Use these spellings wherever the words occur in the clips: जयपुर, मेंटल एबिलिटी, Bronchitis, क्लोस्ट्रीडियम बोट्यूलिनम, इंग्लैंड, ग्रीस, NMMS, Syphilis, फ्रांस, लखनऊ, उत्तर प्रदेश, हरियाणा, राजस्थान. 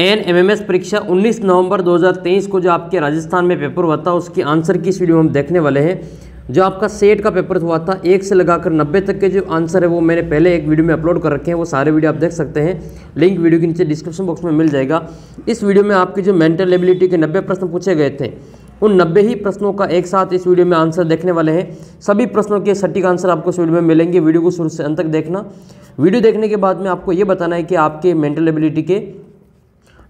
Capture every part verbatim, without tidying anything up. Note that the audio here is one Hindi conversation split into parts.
एन एम एम एस परीक्षा उन्नीस नवंबर दो हज़ार तेईस को जो आपके राजस्थान में पेपर हुआ था उसकी आंसर की इस वीडियो में हम देखने वाले हैं। जो आपका सेट का पेपर हुआ था एक से लगाकर नब्बे तक के जो आंसर है वो मैंने पहले एक वीडियो में अपलोड कर रखे हैं, वो सारे वीडियो आप देख सकते हैं, लिंक वीडियो के नीचे डिस्क्रिप्शन बॉक्स में मिल जाएगा। इस वीडियो में आपकी जो मेंटल एबिलिटी के नब्बे प्रश्न पूछे गए थे उन नब्बे ही प्रश्नों का एक साथ इस वीडियो में आंसर देखने वाले हैं। सभी प्रश्नों के सटीक आंसर आपको इस वीडियो में मिलेंगे। वीडियो को शुरू से अंत तक देखना। वीडियो देखने के बाद में आपको ये बताना है कि आपके मेंटल एबिलिटी के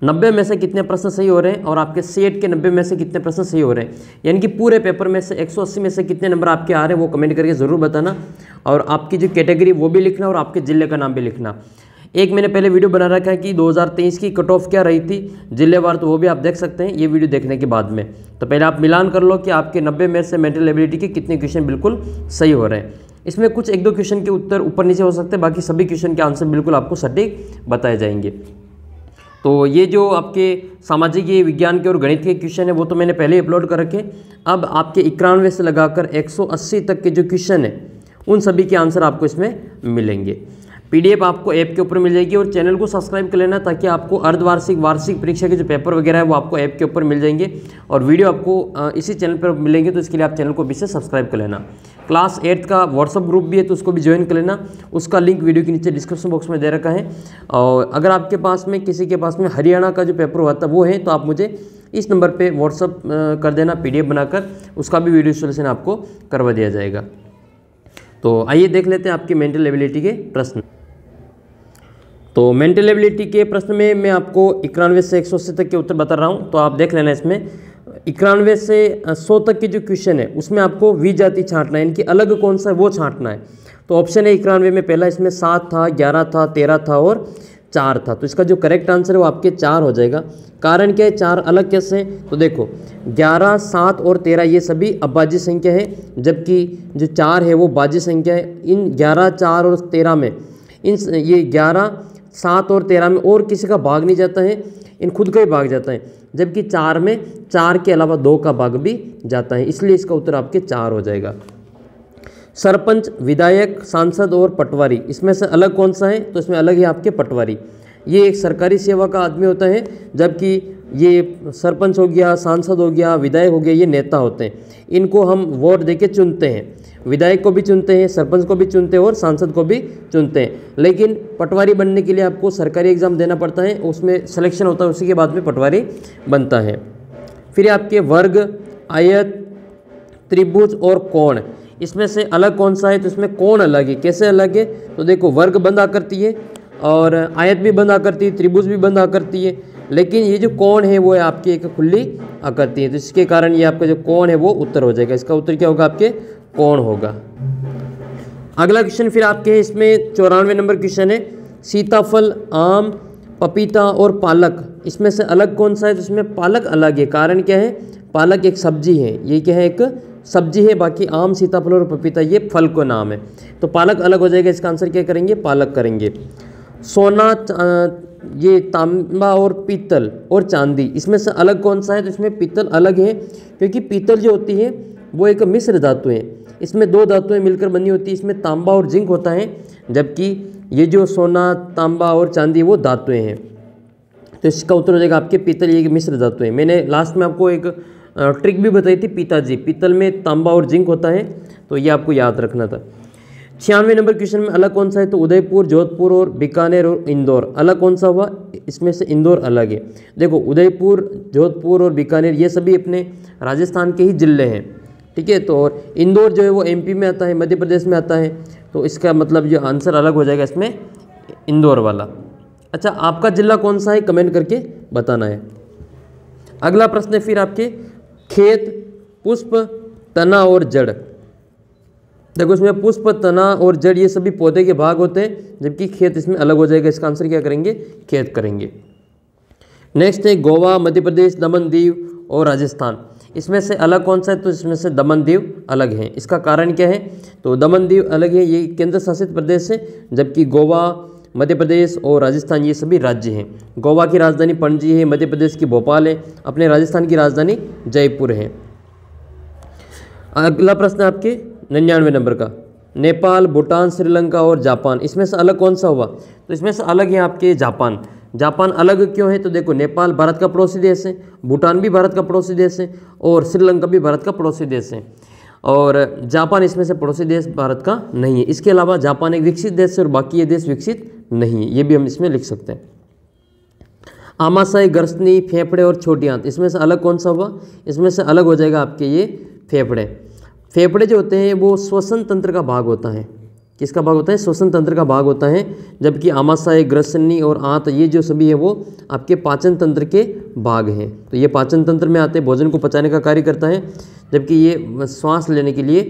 नब्बे में से कितने प्रश्न सही हो रहे हैं और आपके सेट के नब्बे में से कितने प्रश्न सही हो रहे हैं, यानी कि पूरे पेपर में से एक सौ अस्सी में से कितने नंबर आपके आ रहे हैं वो कमेंट करके ज़रूर बताना। और आपकी जो कैटेगरी वो भी लिखना और आपके ज़िले का नाम भी लिखना। एक मैंने पहले वीडियो बना रखा है कि दो हज़ार तेईस की कट ऑफ क्या रही थी जिलेवार, तो वो भी आप देख सकते हैं ये वीडियो देखने के बाद में। तो पहले आप मिलान कर लो कि आपके नब्बे में से मेंटल एबिलिटी के कितने क्वेश्चन बिल्कुल सही हो रहे हैं। इसमें कुछ एक दो क्वेश्चन के उत्तर ऊपर नीचे हो सकते हैं, बाकी सभी क्वेश्चन के आंसर बिल्कुल आपको सटीक बताए जाएंगे। तो ये जो आपके सामाजिक विज्ञान के और गणित के क्वेश्चन है वो तो मैंने पहले ही अपलोड कर रखे। अब आपके इक्यानवे से लगाकर एक सौ अस्सी तक के जो क्वेश्चन है उन सभी के आंसर आपको इसमें मिलेंगे। पीडीएफ आपको ऐप के ऊपर मिल जाएगी और चैनल को सब्सक्राइब कर लेना ताकि आपको अर्धवार्षिक वार्षिक परीक्षा के जो पेपर वगैरह है वो आपको ऐप के ऊपर मिल जाएंगे और वीडियो आपको इसी चैनल पर मिलेंगे, तो इसके लिए आप चैनल को भी से सब्सक्राइब कर लेना। क्लास एट्थ का व्हाट्सअप ग्रुप भी है तो उसको भी ज्वाइन कर लेना, उसका लिंक वीडियो के नीचे डिस्क्रिप्शन बॉक्स में दे रखा है। और अगर आपके पास में किसी के पास में हरियाणा का जो पेपर हुआ था वो है तो आप मुझे इस नंबर पर व्हाट्सअप कर देना पीडीएफ बनाकर, उसका भी वीडियो सोल्यूशन आपको करवा दिया जाएगा। तो आइए देख लेते हैं आपकी मेंटल एबिलिटी के प्रश्न। तो मेंटल एबिलिटी के प्रश्न में मैं आपको इक्यानवे से एक सौ अस्सी तक के उत्तर बता रहा हूँ, तो आप देख लेना। इसमें इक्यानवे से सौ तक के जो क्वेश्चन है उसमें आपको वी जाति छांटना है, इनकी अलग कौन सा है वो छांटना है। तो ऑप्शन है इक्यानवे में पहला, इसमें सात था, ग्यारह था, तेरह था और चार था। तो इसका जो करेक्ट आंसर है वो आपके चार हो जाएगा। कारण क्या है, चार अलग कैसे हैं? तो देखो ग्यारह, सात और तेरह ये सभी अभाज्य संख्या है, जबकि जो चार है वो भाज्य संख्या है। इन ग्यारह, चार और तेरह में इन ये ग्यारह, सात और तेरह में और किसी का भाग नहीं जाता है, इन खुद का ही भाग जाता है, जबकि चार में चार के अलावा दो का भाग भी जाता है, इसलिए इसका उत्तर आपके चार हो जाएगा। सरपंच, विधायक, सांसद और पटवारी, इसमें से अलग कौन सा है? तो इसमें अलग है आपके पटवारी। ये एक सरकारी सेवा का आदमी होता है, जबकि ये सरपंच हो गया, सांसद हो गया, विधायक हो गया, ये नेता होते हैं, इनको हम वोट देके चुनते हैं। विधायक को भी चुनते हैं, सरपंच को भी चुनते हैं और सांसद को भी चुनते हैं। लेकिन पटवारी बनने के लिए आपको सरकारी एग्ज़ाम देना पड़ता है, उसमें सिलेक्शन होता है, उसी के बाद में पटवारी बनता है। फिर आपके वर्ग, आयत, त्रिभुज और कोण, इसमें से अलग कौन सा है? तो इसमें कोण अलग है। कैसे अलग है? तो देखो वर्ग बंद आ करती है और आयत भी बंद आ करती है, त्रिभुज भी बंद आ करती है, लेकिन ये जो कोण है वो है आपकी एक खुली आ करती है, तो इसके कारण ये आपका जो कोण है वो उत्तर हो जाएगा। इसका उत्तर क्या होगा? आपके कोण होगा। अगला क्वेश्चन फिर आपके इसमें चौरानवे नंबर क्वेश्चन है। सीताफल, आम, पपीता और पालक, इसमें से अलग कौन सा है? तो इसमें पालक अलग है। कारण क्या है? पालक एक सब्जी है, ये क्या है? एक सब्जी है। बाकी आम, सीताफल और पपीता ये फल को नाम है, तो पालक अलग हो जाएगा। इसका आंसर क्या करेंगे? पालक करेंगे। सोना, ये तांबा और पीतल और चांदी, इसमें से अलग कौन सा है? तो इसमें पीतल अलग है, क्योंकि पीतल जो होती है वो एक मिश्र धातु है, इसमें दो धातुएं मिलकर बनी होती है, इसमें तांबा और जिंक होता है, जबकि ये जो सोना, तांबा और चांदी वो धातुएं हैं, तो इसका उत्तर हो जाएगा आपके पीतल, ये मिश्र धातु है। मैंने लास्ट में आपको एक ट्रिक भी बताई थी, पिताजी पीतल में तांबा और जिंक होता है, तो ये आपको याद रखना था। छियानवे नंबर क्वेश्चन में अलग कौन सा है? तो उदयपुर, जोधपुर और बीकानेर और इंदौर। अलग कौन सा हुआ? इसमें से इंदौर अलग है। देखो उदयपुर, जोधपुर और बीकानेर ये सभी अपने राजस्थान के ही जिले हैं, ठीक है। तो और इंदौर जो है वो एमपी में आता है, मध्य प्रदेश में आता है, तो इसका मतलब जो आंसर अलग हो जाएगा इसमें इंदौर वाला। अच्छा, आपका जिला कौन सा है कमेंट करके बताना है। अगला प्रश्न है फिर आपके खेत, पुष्प, तना और जड़। देखो इसमें पुष्प, तना और जड़ ये सभी पौधे के भाग होते हैं, जबकि खेत इसमें अलग हो जाएगा। इसका आंसर क्या करेंगे? खेत करेंगे। नेक्स्ट है गोवा, मध्य प्रदेश, दमन दीव और राजस्थान। इसमें से अलग कौन सा है? तो इसमें से दमन दीव अलग है। इसका कारण क्या है? तो दमन दीव अलग है, ये केंद्र शासित प्रदेश है, जबकि गोवा, मध्य प्रदेश और राजस्थान ये सभी राज्य हैं। गोवा की राजधानी पणजी है, मध्य प्रदेश की भोपाल है, अपने राजस्थान की राजधानी जयपुर है। अगला प्रश्न है आपके निन्यानवे नंबर का। नेपाल, भूटान, श्रीलंका और जापान, इसमें से अलग कौन सा हुआ? तो इसमें से अलग है आपके जापान। जापान अलग क्यों है? तो देखो, नेपाल भारत का पड़ोसी देश है, भूटान भी भारत का पड़ोसी देश है और श्रीलंका भी भारत का पड़ोसी देश है, और जापान इसमें से पड़ोसी देश भारत का नहीं है। इसके अलावा जापान एक विकसित देश है और बाकी ये देश विकसित नहीं है, ये भी हम इसमें लिख सकते हैं। आमाशय, गर्सनी, फेफड़े और छोटी आंत, इसमें से अलग कौन सा हुआ? इसमें से अलग हो जाएगा आपके ये फेफड़े। फेफड़े जो होते हैं वो श्वसन तंत्र का भाग होता है। किसका भाग होता है? श्वसन तंत्र का भाग होता है। जबकि आमाशय, ग्रसनी और आंत ये जो सभी है वो आपके पाचन तंत्र के भाग हैं। तो ये पाचन तंत्र में आते हैं, भोजन को पचाने का कार्य करता है, जबकि ये श्वास लेने के लिए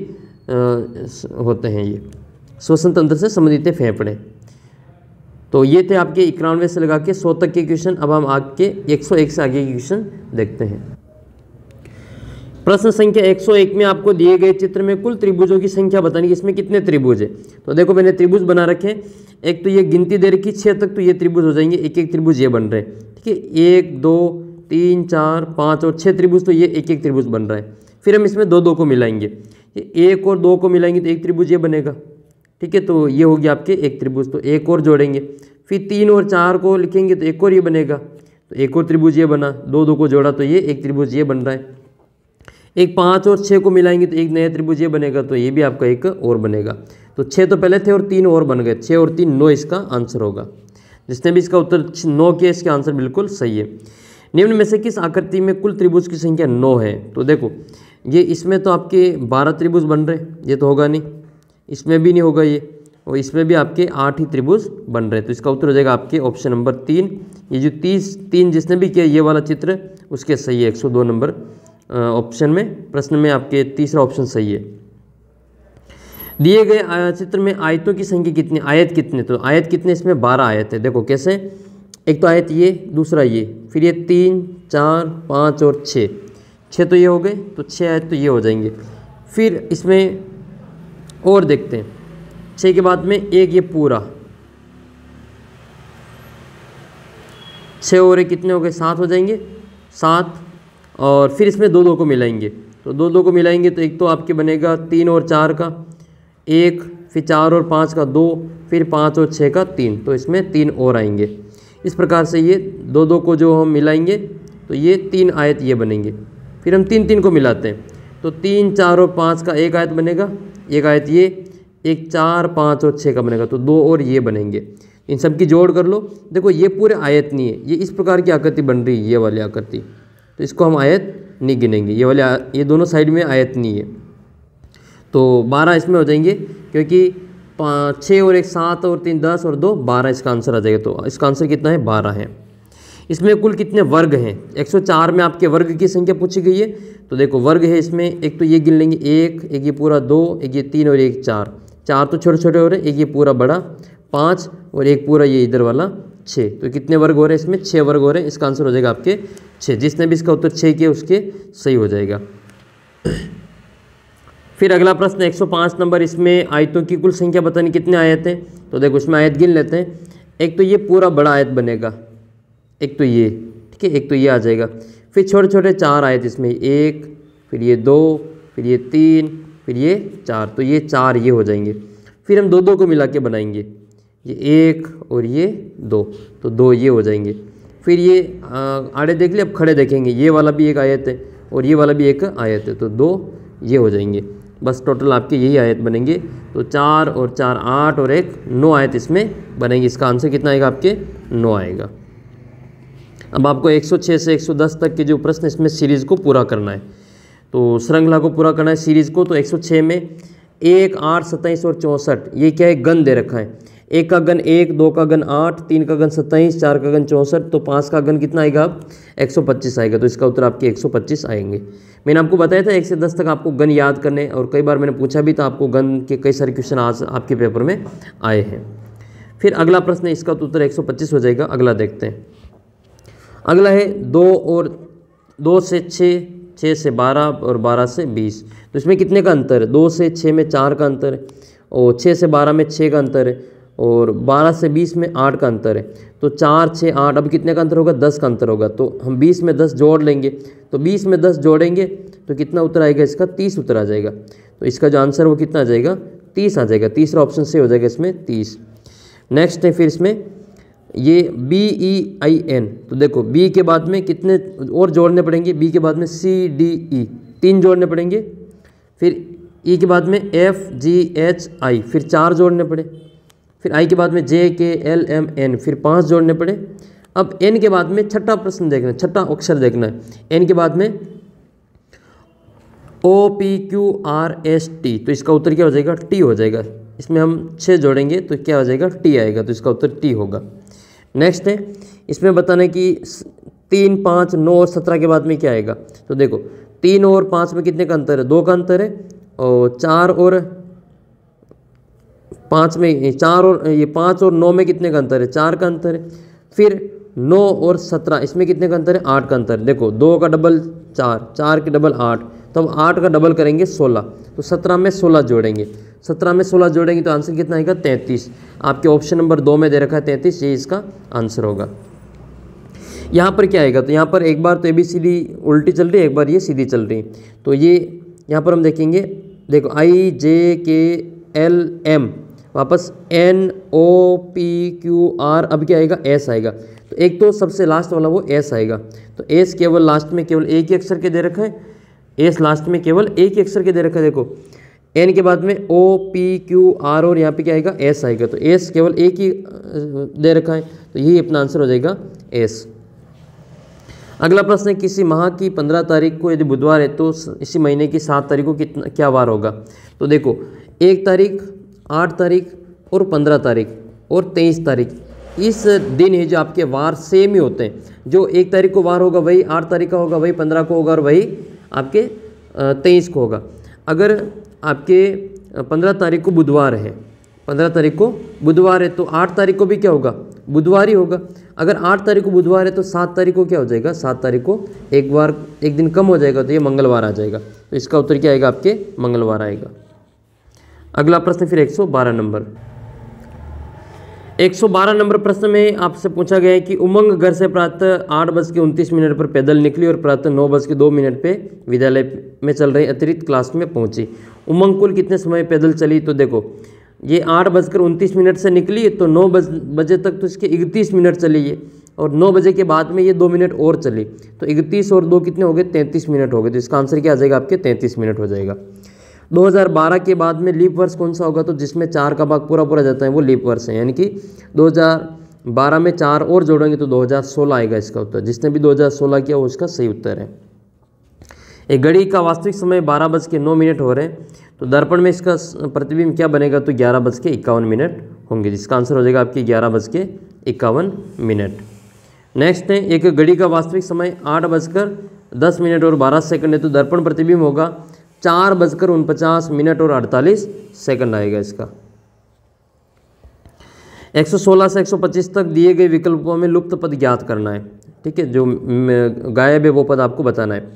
होते हैं, ये श्वसन तंत्र से संबंधित है फेफड़े। तो ये थे आपके इक्यानवे से लगा के सौ तक के क्वेश्चन। अब हम आपके एक सौ एक से आगे के क्वेश्चन देखते हैं। प्रश्न संख्या एक सौ एक में आपको दिए गए चित्र में कुल त्रिभुजों की संख्या बतानी कि इसमें कितने त्रिभुज है। तो देखो, मैंने त्रिभुज बना रखे, एक तो ये गिनती दे रखी छः तक, तो ये त्रिभुज हो जाएंगे, एक एक त्रिभुज ये बन रहे हैं, ठीक है, एक दो तीन चार पाँच और छः त्रिभुज, तो ये एक एक त्रिभुज बन रहा है। फिर हम इसमें दो दो को मिलाएंगे, एक और दो को मिलाएंगे तो एक त्रिभुज ये बनेगा, ठीक है, तो ये होगी आपके एक त्रिभुज, तो एक और जोड़ेंगे। फिर तीन और चार को लिखेंगे तो एक और ये बनेगा, तो एक और त्रिभुज ये बना, दो दो को जोड़ा तो ये एक त्रिभुज ये बन रहा है। एक पाँच और छः को मिलाएंगे तो एक नया त्रिभुज ये बनेगा, तो ये भी आपका एक और बनेगा। तो छः तो पहले थे और तीन और बन गए, छः और तीन नौ इसका आंसर होगा। जिसने भी इसका उत्तर नौ किया इसका आंसर बिल्कुल सही है। निम्न में से किस आकृति में कुल त्रिभुज की संख्या नौ है? तो देखो, ये इसमें तो आपके बारह त्रिभुज बन रहे, ये तो होगा नहीं, इसमें भी नहीं होगा ये, और इसमें भी आपके आठ ही त्रिभुज बन रहे हैं। तो इसका उत्तर हो जाएगा आपके ऑप्शन नंबर तीन। ये जो तीस तीन जिसने भी किया ये वाला चित्र उसके सही है, एक सौ दो नंबर ऑप्शन में, प्रश्न में आपके तीसरा ऑप्शन सही है। दिए गए चित्र में आयतों की संख्या कितनी, आयत कितने? तो आयत कितने, इसमें बारह आयत है। देखो कैसे, एक तो आयत ये, दूसरा ये, फिर ये तीन चार पाँच और छः, छः तो ये हो गए, तो छः आयत तो ये हो जाएंगे। फिर इसमें और देखते हैं, छः के बाद में एक ये पूरा, छः और एक कितने हो गए, सात हो जाएंगे, सात, और फिर इसमें दो दो को मिलाएंगे, तो दो दो को मिलाएंगे तो एक तो आपके बनेगा तीन और चार का एक, फिर चार और पाँच का दो, फिर पाँच और छः का तीन, तो इसमें तीन और आएंगे। इस प्रकार से ये दो दो को जो हम मिलाएंगे तो ये तीन आयत ये बनेंगे। फिर हम तीन तीन को मिलाते हैं तो तीन चार और पाँच का एक आयत बनेगा, एक आयत ये, एक चार पाँच और छः का बनेगा, तो दो और ये बनेंगे। इन सब की जोड़ कर लो। देखो ये पूरे आयत नहीं है, ये इस प्रकार की आकृति बन रही है, ये वाली आकृति, तो इसको हम आयत नहीं गिनेंगे। ये वाले ये दोनों साइड में आयत नहीं है, तो बारह इसमें हो जाएंगे, क्योंकि छः और एक सात और तीन दस और दो बारह इसका आंसर आ जाएगा। तो इसका आंसर कितना है, बारह है। इसमें कुल कितने वर्ग हैं? एक सौ चार में आपके वर्ग की संख्या पूछी गई है। तो देखो वर्ग है इसमें, एक तो ये गिन लेंगे एक, एक ये पूरा दो, एक ये तीन और एक चार, चार तो छोटे छोटे हो रहे, एक ये पूरा बड़ा पाँच और एक पूरा ये इधर वाला छः, तो कितने वर्ग हो रहे हैं इसमें, छः वर्ग हो रहे हैं। इसका आंसर हो जाएगा आपके छः। जिसने भी इसका उत्तर छः किया उसके सही हो जाएगा। फिर अगला प्रश्न एक सौ पाँच नंबर, इसमें आयतों की कुल संख्या बतानी कितने आयत हैं। तो देखो इसमें आयत गिन लेते हैं, एक तो ये पूरा बड़ा आयत बनेगा, एक तो ये, ठीक है, एक तो ये आ जाएगा, फिर छोटे छोटे चार आयत इसमें, एक फिर ये दो फिर ये तीन फिर ये चार, तो ये चार ये हो जाएंगे। फिर हम दो दो को मिला के बनाएंगे, ये एक और ये दो, तो दो ये हो जाएंगे। फिर ये आड़े देख लिए, अब खड़े देखेंगे, ये वाला भी एक आयत है और ये वाला भी एक आयत है, तो दो ये हो जाएंगे। बस टोटल आपके यही आयत बनेंगे, तो चार और चार आठ और एक नौ आयत इसमें बनेंगे। इसका आंसर कितना आएगा आपके, नौ आएगा। अब आपको एक सौ छह से एक सौ दस तक के जो प्रश्न इसमें सीरीज़ को पूरा करना है, तो श्रृंखला को पूरा करना है सीरीज़ को। तो एक सौ छह में एक आठ सत्ताईस और चौंसठ, ये क्या है, गण दे रखा है। एक का गण एक, दो का गण आठ, तीन का गण सत्ताईस, चार का गण चौंसठ, तो पाँच का गण कितना आएगा आप, एक सौ पच्चीस आएगा। तो इसका उत्तर आपके एक सौ पच्चीस आएंगे। मैंने आपको बताया था एक से दस तक आपको गण याद करने, और कई बार मैंने पूछा भी था आपको गण के कई सारे क्वेश्चन आज आपके पेपर में आए हैं। फिर अगला प्रश्न, इसका तो उत्तर एक सौ पच्चीस हो जाएगा। अगला देखते हैं, अगला है दो और दो से छः, छः से बारह और बारह से बीस, तो इसमें कितने का अंतर है? दो से छः में चार का अंतर है, और छः से बारह में छः का अंतर है, और बारह से बीस में आठ का अंतर है। तो चार छः आठ, अब कितने का अंतर होगा, दस का अंतर होगा। तो हम बीस में दस जोड़ लेंगे, तो बीस में दस जोड़ेंगे तो कितना उत्तर आएगा इसका, तीस उत्तर आ जाएगा। तो इसका जो आंसर वो कितना आ जाएगा, तीस आ जाएगा। तीसरा ऑप्शन से हो जाएगा इसमें तीस। नेक्स्ट है, फिर इसमें ये बी ई आई एन, तो देखो बी के बाद में कितने और जोड़ने पड़ेंगे, बी के बाद में सी डी ई तीन जोड़ने पड़ेंगे, फिर ई के बाद में एफ जी एच आई फिर चार जोड़ने पड़े, फिर आई के बाद में जे के एल एम एन फिर पाँच जोड़ने पड़े। अब एन के बाद में छठा प्रश्न देखना है, छठा अक्षर देखना है, एन के बाद में O P Q R S T, तो इसका उत्तर क्या हो जाएगा, टी हो जाएगा। इसमें हम छः जोड़ेंगे तो क्या हो जाएगा, टी आएगा, तो इसका उत्तर टी होगा। नेक्स्ट है, इसमें बताना है कि तीन पाँच नौ और सत्रह के बाद में क्या आएगा, तो देखो तीन और पाँच में कितने का अंतर है, दो का अंतर है, और चार और पाँच में चार और ये पाँच और नौ में कितने का अंतर है, चार का अंतर है। फिर नौ और सत्रह इसमें कितने का अंतर है, आठ का अंतर है। देखो दो का डबल चार, चार के डबल आठ, तो हम आठ का डबल करेंगे सोलह, तो सत्रह में सोलह जोड़ेंगे, सत्रह में सोलह जोड़ेंगे तो आंसर कितना आएगा, तैंतीस। आपके ऑप्शन नंबर दो में दे रखा है तैंतीस, ये इसका आंसर होगा। यहाँ पर क्या आएगा, तो यहाँ पर एक बार तो ए बी सी डी उल्टी चल रही है, एक बार ये सीधी चल रही है, तो ये यहाँ पर हम देखेंगे, देखो I J K L M वापस N O P Q R, अब क्या आएगा, एस आएगा। तो एक तो सबसे लास्ट वाला वो एस आएगा, तो एस केवल लास्ट में केवल एक ही अक्षर के दे रखा है, एस लास्ट में केवल एक ही अक्षर के दे रखा है। देखो एन के बाद में ओ पी क्यू आर और यहाँ पे क्या आएगा, एस आएगा, तो एस केवल एक ही दे रखा है, तो यही अपना आंसर हो जाएगा एस। अगला प्रश्न है, किसी माह की पंद्रह तारीख को यदि बुधवार है तो इसी महीने की सात तारीख को कितना क्या वार होगा, तो देखो एक तारीख, आठ तारीख और पंद्रह तारीख और तेईस तारीख, इस दिन है जो आपके वार सेम ही होते हैं। जो एक तारीख को वार होगा वही आठ तारीख का होगा, वही पंद्रह को होगा और वही आपके तेईस को होगा। अगर आपके पंद्रह तारीख को बुधवार है, पंद्रह तारीख को बुधवार है तो आठ तारीख को भी क्या होगा, बुधवार ही होगा। अगर आठ तारीख को बुधवार है तो सात तारीख को क्या हो जाएगा, सात तारीख को एक बार एक दिन कम हो जाएगा, तो ये मंगलवार आ जाएगा, तो इसका उत्तर क्या आएगा, आपके मंगलवार आएगा। अगला प्रश्न फिर एक सौ बारह नंबर, एक सौ बारह नंबर प्रश्न में आपसे पूछा गया है कि उमंग घर से प्रातः आठ बज के उनतीस मिनट पर पैदल निकली और प्रातः नौ बज के दो मिनट पे विद्यालय में चल रही अतिरिक्त क्लास में पहुंची। उमंग कुल कितने समय पैदल चली, तो देखो ये आठ बजकर उनतीस मिनट से निकली तो नौ बज बजे तक तो इसके इकतीस मिनट चली है, और नौ बजे के बाद में ये दो मिनट और चली, तो इकतीस और दो कितने हो गए, तैंतीस मिनट हो गए, तो इसका आंसर क्या आ जाएगा, आपके तैंतीस मिनट हो जाएगा। दो हज़ार बारह के बाद में लीप वर्ष कौन सा होगा, तो जिसमें चार का भाग पूरा पूरा जाता है वो लीप वर्ष है, यानी कि दो हज़ार बारह में चार और जोड़ेंगे तो दो हज़ार सोलह आएगा इसका उत्तर। जिसने भी दो हज़ार सोलह किया वो इसका सही उत्तर है। एक घड़ी का वास्तविक समय बारह बज के नौ मिनट हो रहे हैं, तो दर्पण में इसका प्रतिबिंब क्या बनेगा, तो ग्यारह बज के इक्यावन मिनट होंगे, जिसका आंसर हो जाएगा आपके ग्यारह बज के इक्यावन मिनट। नेक्स्ट है, एक घड़ी का वास्तविक समय आठ बजकर दस मिनट और बारह सेकंड है, तो दर्पण प्रतिबिंब होगा चार बजकर उनपचास मिनट और अड़तालीस सेकंड आएगा इसका। एक सौ सोलह से एक सौ पच्चीस तक दिए गए विकल्पों में लुप्त पद ज्ञात करना है, ठीक है, जो गायब है वो पद आपको बताना है।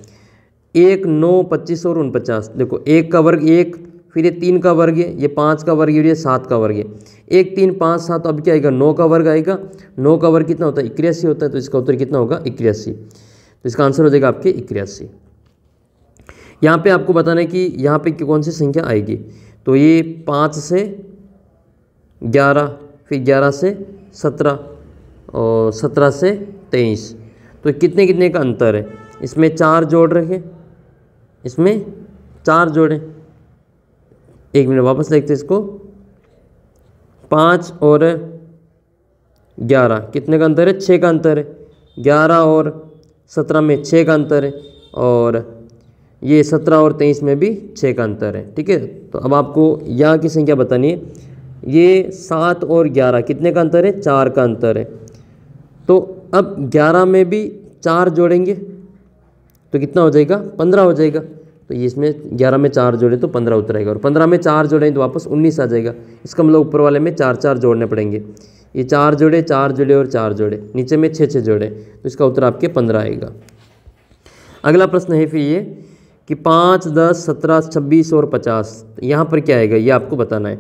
एक नौ पच्चीस और उनपचास, देखो एक का वर्ग एक, फिर ये तीन का वर्ग है, ये पाँच का वर्ग है, ये सात का वर्ग है, एक तीन पाँच सात, तो अब क्या आएगा, नौ का वर्ग आएगा, नौ का वर्ग कितना होता है, इक्यासी होता है, तो इसका उत्तर कितना होगा, इक्यासी, तो इसका आंसर हो जाएगा आपके इक्यासी। यहाँ पे आपको बताना है कि यहाँ पे कौन सी संख्या आएगी, तो ये पाँच से ग्यारह, फिर ग्यारह से सत्रह और सत्रह से तेईस, तो कितने कितने का अंतर है, इसमें चार जोड़ रखे, इसमें चार जोड़ें, एक मिनट वापस देखते हैं इसको, पाँच और ग्यारह कितने का अंतर है, छः का अंतर है, ग्यारह और सत्रह में छः का अंतर है, और ये सत्रह और तेईस में भी छः का अंतर है, ठीक है। तो अब आपको यहाँ की संख्या बतानी है, ये सात और ग्यारह कितने का अंतर है, चार का अंतर है, तो अब ग्यारह में भी चार जोड़ेंगे तो कितना हो जाएगा, पंद्रह हो जाएगा, तो ये इसमें ग्यारह में चार जोड़े तो पंद्रह उत्तर आएगा, और पंद्रह में चार जोड़ें तो वापस उन्नीस आ जाएगा, इसका मतलब ऊपर वाले में चार चार जोड़ने पड़ेंगे, ये चार जोड़े चार जोड़े और चार जोड़े, नीचे में छः छः जोड़े, तो इसका उत्तर आपके पंद्रह आएगा। अगला प्रश्न है फिर ये कि पाँच दस सत्रह छब्बीस और पचास, यहाँ पर क्या आएगा ये आपको बताना है,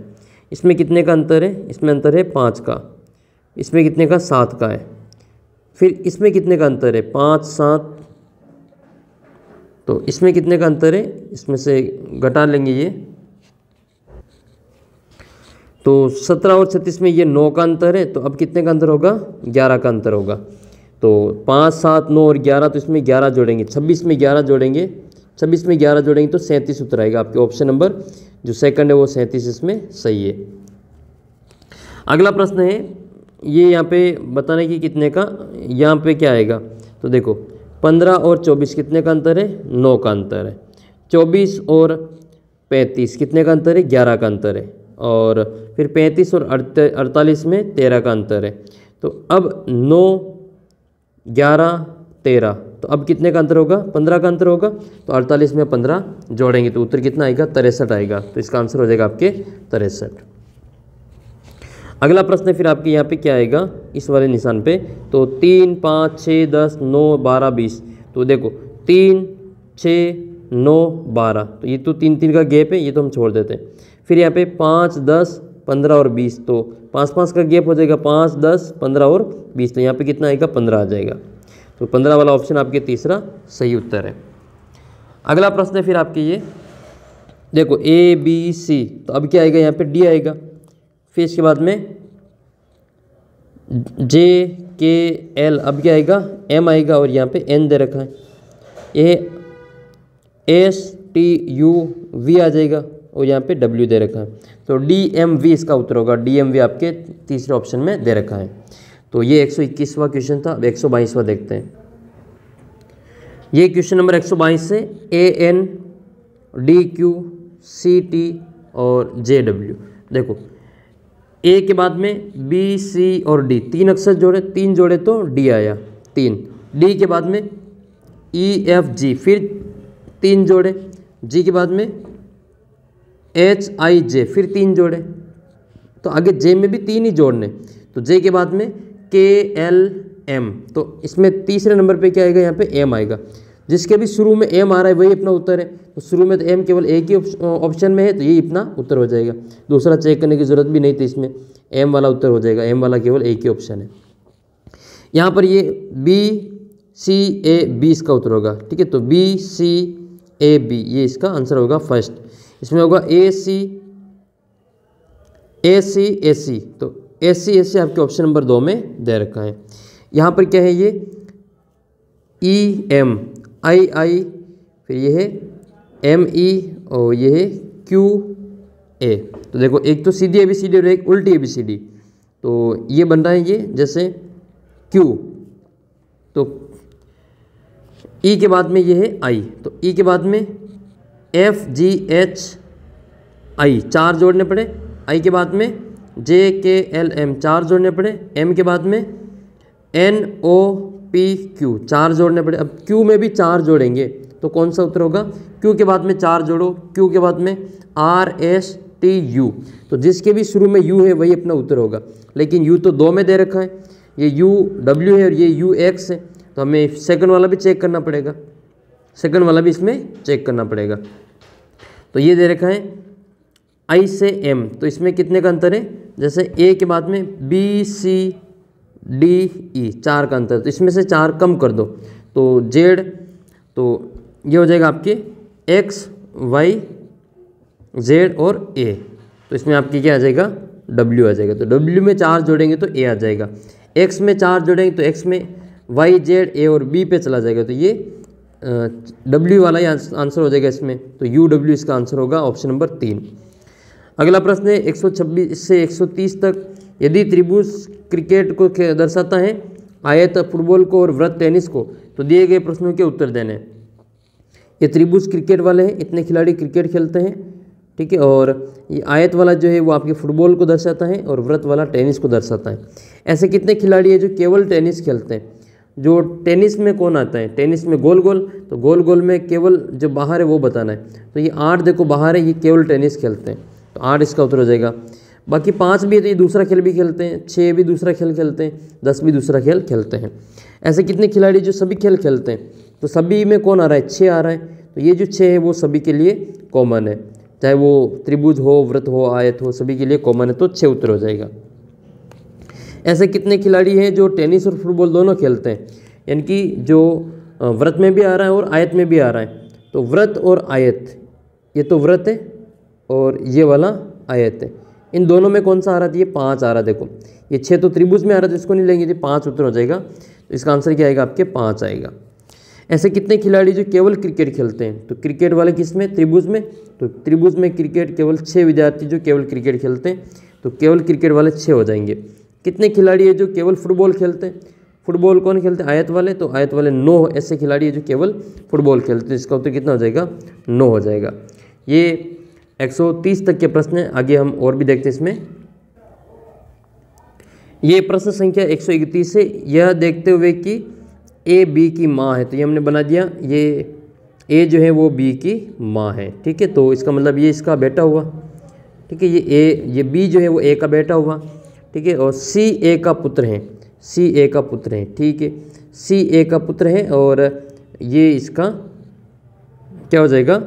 इसमें कितने का अंतर है, इसमें अंतर है पाँच का, इसमें कितने का, सात का है, फिर इसमें कितने का अंतर है, पाँच सात, तो इसमें कितने का अंतर है, इसमें से घटा लेंगे ये, तो सत्रह और छत्तीस में ये नौ का अंतर है, तो अब कितने का अंतर होगा, ग्यारह का अंतर होगा। तो पाँच सात नौ और ग्यारह, तो इसमें ग्यारह जोड़ेंगे, छब्बीस में ग्यारह जोड़ेंगे, छब्बीस में ग्यारह जोड़ेंगे तो सैंतीस उत्तर आएगा। आपके ऑप्शन नंबर जो सेकंड है वो सैंतीस इसमें सही है। अगला प्रश्न है ये, यहाँ पे बताना है कि कितने का, यहाँ पे क्या आएगा। तो देखो पंद्रह और चौबीस कितने का अंतर है, नौ का अंतर है। चौबीस और पैंतीस कितने का अंतर है, ग्यारह का अंतर है। और फिर पैंतीस और अड़तालीस में तेरह का अंतर है। तो अब नौ ग्यारह तेरह, तो अब कितने का अंतर होगा, पंद्रह का अंतर होगा। तो अड़तालीस में पंद्रह जोड़ेंगे तो उत्तर कितना आएगा, तिरसठ आएगा। तो इसका आंसर हो जाएगा आपके तिरसठ। अगला प्रश्न फिर आपके यहाँ पे क्या आएगा इस वाले निशान पे, तो तीन पाँच छः दस नौ बारह बीस। तो देखो तीन छः नौ बारह, तो ये तो तीन तीन का गैप है, ये तो हम छोड़ देते हैं। फिर यहाँ पे पाँच दस पंद्रह और बीस, तो पाँच पाँच का गैप हो जाएगा, पाँच दस पंद्रह और बीस, तो यहाँ पे कितना आएगा, पंद्रह आ जाएगा। तो पंद्रह वाला ऑप्शन आपके तीसरा सही उत्तर है। अगला प्रश्न है फिर आपके ये, देखो ए बी सी, तो अब क्या आएगा, यहाँ पे डी आएगा। फिर इसके बाद में जे के एल, अब क्या आएगा, एम आएगा। और यहाँ पे एन दे रखा है, A S T U V आ जाएगा। और यहाँ पे डब्ल्यू दे रखा है, तो डी एम वी इसका उत्तर होगा। डी एम वी आपके तीसरे ऑप्शन में दे रखा है। तो ये एक सौ इक्कीसवां क्वेश्चन था। अब एक सौ बाईसवां देखते हैं। ये क्वेश्चन नंबर एक सौ बाईस है, A N D Q C T और जे डब्ल्यू। देखो ए के बाद में बी सी और डी, तीन अक्षर जोड़े, तीन जोड़े तो डी आया, तीन। डी के बाद में ई एफ जी, फिर तीन जोड़े। जी के बाद में एच आई जे, फिर तीन जोड़े, तो आगे जे में भी तीन ही जोड़ने। तो जे के बाद में के एल एम, तो इसमें तीसरे नंबर पे क्या आएगा, यहाँ पे एम आएगा। जिसके भी शुरू में एम आ रहा है वही अपना उत्तर है। तो शुरू में तो एम केवल एक ही ऑप्शन में है, तो यही अपना उत्तर हो जाएगा। दूसरा चेक करने की ज़रूरत भी नहीं थी, इसमें एम वाला उत्तर हो जाएगा। एम वाला केवल एक ही ऑप्शन है। यहाँ पर ये बी सी ए बी इसका उत्तर होगा, ठीक है। तो बी सी ए बी ये इसका आंसर होगा फर्स्ट। इसमें होगा ए सी ए सी ए सी, तो ए सी ए सी आपके ऑप्शन नंबर दो में दे रखा है। यहाँ पर क्या है, ये ई एम आई आई, फिर ये है एम ई और ये है क्यू ए। तो देखो एक तो सीधी ए बी सी डी और एक उल्टी ए बी सी डी, तो ये बन रहा है ये जैसे क्यू, तो ई के बाद में ये है आई। तो ई के बाद में एफ जी एच आई, चार जोड़ने पड़े। आई के बाद में जे के एल एम, चार जोड़ने पड़े। एम के बाद में एन ओ पी क्यू, चार जोड़ने पड़े। अब क्यू में भी चार जोड़ेंगे, तो कौन सा उत्तर होगा, क्यू के बाद में चार जोड़ो। क्यू के बाद में आर एस टी यू, तो जिसके भी शुरू में यू है वही अपना उत्तर होगा। लेकिन यू तो दो में दे रखा है, ये यू डब्ल्यू है और ये यू एक्स है, तो हमें सेकंड वाला भी चेक करना पड़ेगा। सेकंड वाला भी इसमें चेक करना पड़ेगा। तो ये दे रखा है आई से एम, तो इसमें कितने का अंतर है, जैसे ए के बाद में बी सी डी ई, चार का अंतर, तो इसमें से चार कम कर दो, तो जेड, तो ये हो जाएगा आपके एक्स वाई जेड और ए। तो इसमें आपकी क्या आ जाएगा, डब्ल्यू आ जाएगा। तो डब्ल्यू में चार जोड़ेंगे तो ए आ जाएगा। एक्स में चार जोड़ेंगे तो एक्स में वाई जेड ए और बी पे चला जाएगा, तो ये डब्ल्यू वाला ही आंसर हो जाएगा इसमें। तो यू डब्ल्यू इसका आंसर होगा, ऑप्शन नंबर तीन। अगला प्रश्न है एक सौ छब्बीस से एक सौ तीस तक। यदि त्रिभुज क्रिकेट को दर्शाता है, आयत फुटबॉल को और वृत्त टेनिस को, तो दिए गए प्रश्नों के उत्तर देने। ये त्रिभुज क्रिकेट वाले हैं, इतने खिलाड़ी क्रिकेट खेलते हैं, ठीक है। और ये आयत वाला जो है वो आपके फुटबॉल को दर्शाता है और वृत्त वाला टेनिस को दर्शाता है। ऐसे कितने खिलाड़ी हैं जो केवल टेनिस खेलते हैं। जो टेनिस में कौन आता है, टेनिस में गोल गोल, तो गोल गोल में केवल जो बाहर है वो बताना है। तो ये आठ देखो बाहर है, ये केवल टेनिस खेलते हैं, तो आठ इसका उत्तर हो जाएगा। बाकी पाँच भी है, तो ये दूसरा खेल भी खेलते हैं। छः भी दूसरा खेल खेलते हैं। दस भी दूसरा खेल खेलते हैं। ऐसे कितने खिलाड़ी जो सभी खेल खेलते हैं, तो सभी में कौन आ रहा है, छः आ रहा है। तो ये जो छः है वो सभी के लिए कॉमन है, चाहे वो त्रिभुज हो, वृत्त हो, आयत हो, सभी के लिए कॉमन है, तो छः उत्तर हो जाएगा। ऐसे कितने खिलाड़ी हैं जो टेनिस और फुटबॉल दोनों खेलते हैं, यानी कि जो व्रत में भी आ रहा है और आयत में भी आ रहा है। तो व्रत और आयत, ये तो व्रत है और ये वाला आयत है, इन दोनों में कौन सा आ रहा था, ये पाँच आ रहा। देखो ये छः तो त्रिभुज में आ रहा था, इसको नहीं लेंगे, ये पाँच उत्तर हो जाएगा। तो इसका आंसर क्या आएगा आपके, पाँच आएगा। ऐसे कितने खिलाड़ी जो केवल क्रिकेट खेलते हैं, तो क्रिकेट वाले किस में, त्रिभुज में। तो त्रिभुज में क्रिकेट केवल छः विद्यार्थी जो केवल क्रिकेट खेलते हैं, तो केवल क्रिकेट वाले छः हो जाएंगे। कितने खिलाड़ी है जो केवल फुटबॉल खेलते हैं, फुटबॉल कौन खेलते हैं, आयत वाले। तो आयत वाले नौ ऐसे खिलाड़ी है जो केवल फुटबॉल खेलते हैं। इसका उत्तर कितना हो जाएगा, नौ हो जाएगा। ये एक सौ तीस तक के प्रश्न हैं, आगे हम और भी देखते हैं इसमें। ये प्रश्न संख्या एक सौ इकतीस है, यह देखते हुए कि ए बी की माँ है, तो ये हमने बना दिया, ये ए जो है वो बी की माँ है, ठीक है। तो इसका मतलब ये इसका बेटा हुआ, ठीक है। ये ए, ये बी जो है वो ए का बेटा हुआ, ठीक है। और सी ए का पुत्र है, सी ए का पुत्र है, ठीक है। सी ए का पुत्र है और ये इसका क्या हो जाएगा,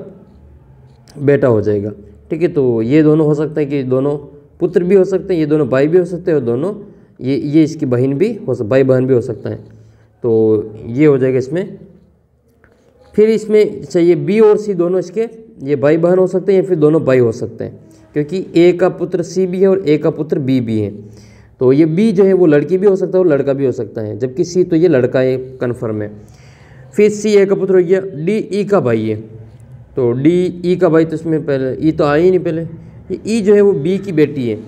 बेटा हो जाएगा, ठीक है। तो ये दोनों हो सकता है कि दोनों पुत्र भी हो सकते हैं, ये दोनों भाई भी हो सकते हैं, और दोनों ये ये इसकी बहन भी हो सकता, भाई बहन भी हो सकता है। तो ये हो जाएगा इसमें। फिर इसमें चाहिए बी और सी दोनों इसके ये भाई बहन हो सकते हैं या फिर दोनों भाई हो सकते हैं, क्योंकि ए का पुत्र सी भी है और ए का पुत्र बी भी है। तो ये बी जो है वो लड़की भी हो सकता है और लड़का भी हो सकता है, जबकि सी तो ये लड़का है, कन्फर्म है। फिर सी ए का पुत्र हो गया, डी ई का भाई है, तो डी ई का भाई, तो इसमें पहले ई तो आया ही नहीं पहले। ये ई जो है वो बी की बेटी है,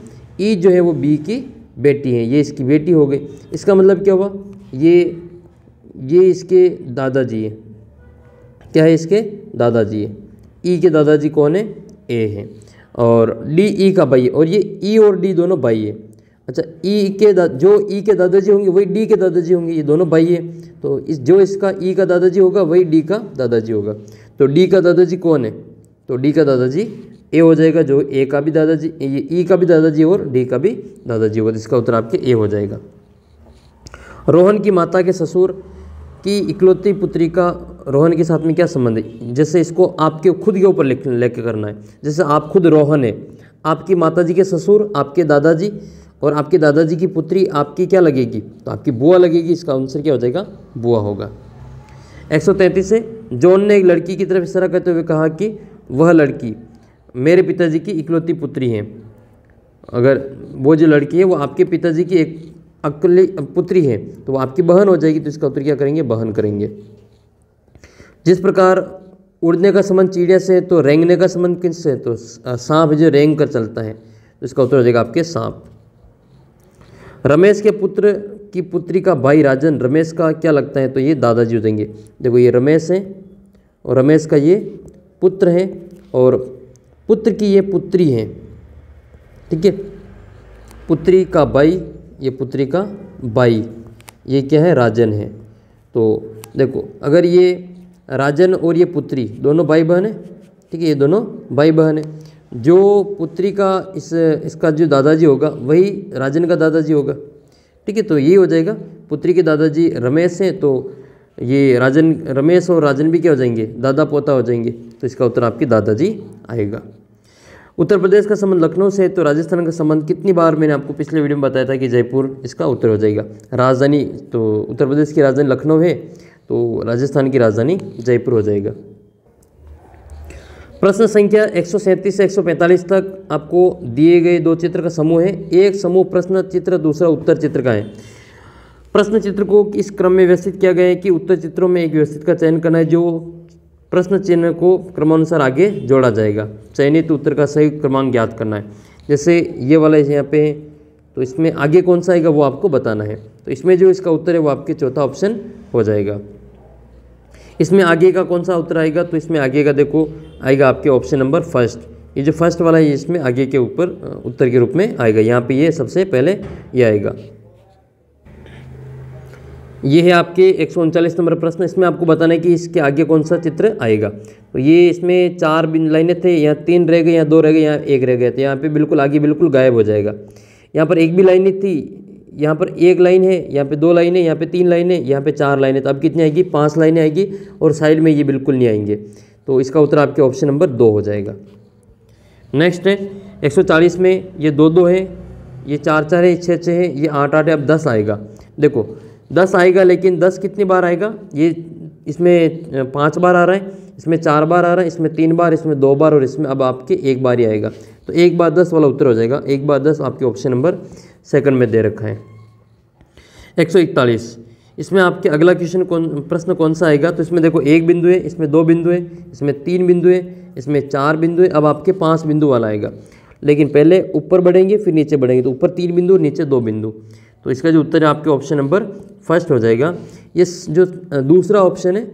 ई जो है वो बी की बेटी है, ये इसकी बेटी हो गई। इसका मतलब क्या हुआ, ये ये इसके दादाजी है, क्या है इसके दादाजी है, ई के दादाजी कौन है, ए है। और डी ई का भाई है, और ये ई और डी दोनों भाई है। अच्छा, ई के जो ई के दादाजी होंगे वही डी के दादाजी होंगे, ये दोनों भाई है। तो इस जो इसका ई का दादाजी होगा वही डी का दादाजी होगा। तो डी का दादाजी कौन है, तो डी का दादाजी ए हो जाएगा, जो ए का भी दादाजी, ये ई का भी दादाजी और डी का भी दादाजी होगा। इसका उत्तर आपके ए हो जाएगा। रोहन की माता के ससुर की इकलौती पुत्री का रोहन के साथ में क्या संबंध है। जैसे इसको आपके खुद के ऊपर लिख लेके करना है। जैसे आप खुद रोहन है, आपकी माताजी के ससुर आपके दादाजी, और आपके दादाजी की पुत्री आपकी क्या लगेगी, तो आपकी बुआ लगेगी। इसका आंसर क्या हो जाएगा, बुआ होगा। एक सौ तैंतीस है, जॉन ने एक लड़की की तरफ इशारा करते हुए कहा कि वह लड़की मेरे पिताजी की इकलौती पुत्री है। अगर वो जो लड़की है वो आपके पिताजी की एक अकेली पुत्री है तो वो आपकी बहन हो जाएगी। तो इसका उत्तर क्या करेंगे, बहन करेंगे। जिस प्रकार उड़ने का संबंध चिड़िया से है, तो रेंगने का संबंध किससे है, तो सांप जो रेंग कर चलता है। तो इसका उत्तर हो जाएगा आपके सांप। रमेश के पुत्र की पुत्री का भाई राजन रमेश का क्या लगता है, तो ये दादाजी हो जाएंगे। देखो ये रमेश है और रमेश का ये पुत्र है और पुत्र की ये पुत्री है, ठीक है। पुत्री का भाई, ये पुत्री का भाई, ये क्या है, राजन है। तो देखो अगर ये राजन और ये पुत्री दोनों भाई बहन है, ठीक है, ये दोनों भाई बहन है। जो पुत्री का इस इसका जो दादाजी होगा वही राजन का दादाजी होगा, ठीक है। तो ये हो जाएगा, पुत्री के दादाजी रमेश हैं तो ये राजन, रमेश और राजन भी क्या हो जाएंगे, दादा पोता हो जाएंगे। तो इसका उत्तर आपकी दादाजी आएगा। उत्तर प्रदेश का संबंध लखनऊ से है, तो राजस्थान का संबंध कितनी बार, मैंने आपको पिछले वीडियो में बताया था कि जयपुर, इसका उत्तर हो जाएगा। राजधानी, तो उत्तर प्रदेश की राजधानी लखनऊ है तो राजस्थान की राजधानी जयपुर हो जाएगा। प्रश्न संख्या एक सौ सैंतीस से एक सौ पैंतालीस तक आपको दिए गए दो चित्र का समूह है। एक समूह प्रश्न चित्र, दूसरा उत्तर चित्र का है। प्रश्न चित्र को इस क्रम में व्यवस्थित किया गया है कि उत्तर चित्रों में एक व्यवस्थित का चयन करना है, जो प्रश्न चिन्ह को क्रमानुसार आगे जोड़ा जाएगा। चयनित उत्तर का सही क्रमांक ज्ञात करना है। जैसे ये वाला यहाँ पे है तो इसमें आगे कौन सा आएगा वो आपको बताना है। तो इसमें जो इसका उत्तर है वो आपके चौथा ऑप्शन हो जाएगा। इसमें आगे का कौन सा उत्तर आएगा, तो इसमें आगे का देखो आएगा आपके ऑप्शन नंबर फर्स्ट। ये जो फर्स्ट वाला है ये इसमें आगे के ऊपर उत्तर के रूप में आएगा। यहाँ पे ये सबसे पहले ये आएगा। ये है आपके एक सौ उनचालीस नंबर प्रश्न। इसमें आपको बताना है कि इसके आगे कौन सा चित्र आएगा। तो ये इसमें चार लाइनें थे, यहाँ तीन रह गए, यहाँ दो रह गए, यहाँ एक रह गए। तो यहाँ पे बिल्कुल आगे बिल्कुल गायब हो जाएगा। यहाँ पर एक भी लाइन नहीं थी, यहाँ पर एक लाइन है, यहाँ पे दो लाइनें, यहाँ पे तीन लाइनें, यहाँ पे चार लाइनें। तो अब कितनी आएगी, पाँच लाइनें आएगी और साइड में ये बिल्कुल नहीं आएंगे। तो इसका उत्तर आपके ऑप्शन नंबर दो हो जाएगा। नेक्स्ट है एक सौ चालीस में, ये दो दो है, ये चार चार है, छः छः है, ये आठ आठ है। अब दस आएगा, देखो दस आएगा, लेकिन दस कितनी बार आएगा, ये इसमें पाँच बार आ रहा है, इसमें चार बार आ रहा है, इसमें तीन बार, इसमें दो बार और इसमें अब आपके एक बार ही आएगा। तो एक बार दस वाला उत्तर हो जाएगा। एक बार दस आपके ऑप्शन नंबर सेकंड में दे रखा है। एक सौ इकतालीस, इसमें आपके अगला क्वेश्चन कौन प्रश्न कौन सा आएगा? तो इसमें देखो एक बिंदु है, इसमें दो बिंदु है, इसमें तीन बिंदु है, इसमें चार बिंदु है, अब आपके पाँच बिंदु वाला आएगा। लेकिन पहले ऊपर बढ़ेंगे फिर नीचे बढ़ेंगे, तो ऊपर तीन बिंदु और नीचे दो बिंदु। तो इसका जो उत्तर है आपके ऑप्शन नंबर फर्स्ट हो जाएगा। ये जो दूसरा ऑप्शन है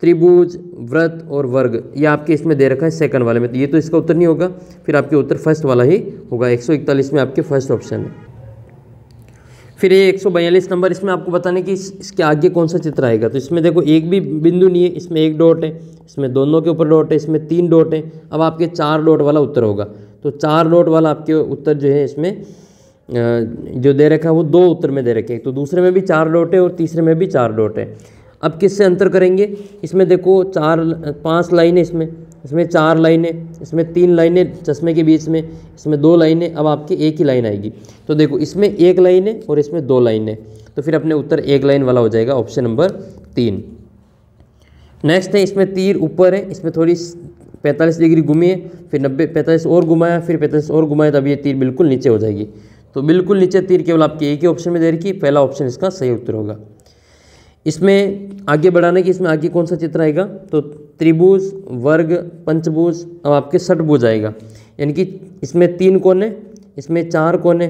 त्रिभुज, व्रत और वर्ग, ये आपके इसमें दे रखा है सेकंड वाले में, तो ये तो इसका उत्तर नहीं होगा, फिर आपके उत्तर फर्स्ट वाला ही होगा। एक सौ इकतालीस में आपके फर्स्ट ऑप्शन है। फिर ये एक सौ बयालीस नंबर, इसमें आपको बताने कि इस, इसके आगे कौन सा चित्र आएगा। तो इसमें देखो एक भी बिंदु नहीं है, इसमें एक डॉट है, इसमें दोनों के ऊपर डॉट है, इसमें तीन डॉट है, अब आपके चार डॉट वाला उत्तर होगा। तो चार डॉट वाला आपके उत्तर जो है इसमें जो दे रखा है वो दो उत्तर में दे रखे हैं, तो दूसरे में भी चार डॉट है और तीसरे में भी चार डॉट है। अब किससे अंतर करेंगे? इसमें देखो चार पांच लाइन है, इसमें इसमें चार लाइन है, इसमें तीन लाइनें चश्मे के बीच में, इसमें दो लाइन है, अब आपकी एक ही लाइन आएगी। तो देखो इसमें एक लाइन है और इसमें दो लाइन है, तो फिर अपने उत्तर एक लाइन वाला हो जाएगा, ऑप्शन नंबर तीन। नेक्स्ट है, इसमें तीर ऊपर है, इसमें थोड़ी पैंतालीस डिग्री घूमी है, फिर नब्बे पैंतालीस और घुमाया, फिर पैंतालीस और घुमाया, तो अब ये तीर बिल्कुल नीचे हो जाएगी। तो बिल्कुल नीचे तीर केवल आपके एक ही ऑप्शन में दे रखी, पहला ऑप्शन इसका सही उत्तर होगा। इसमें आगे बढ़ाने की इसमें आगे कौन सा चित्र आएगा? तो त्रिभुज, वर्ग, पंचभुज, अब आपके षटभुज आएगा। यानी कि इसमें तीन कोने, इसमें चार कोने,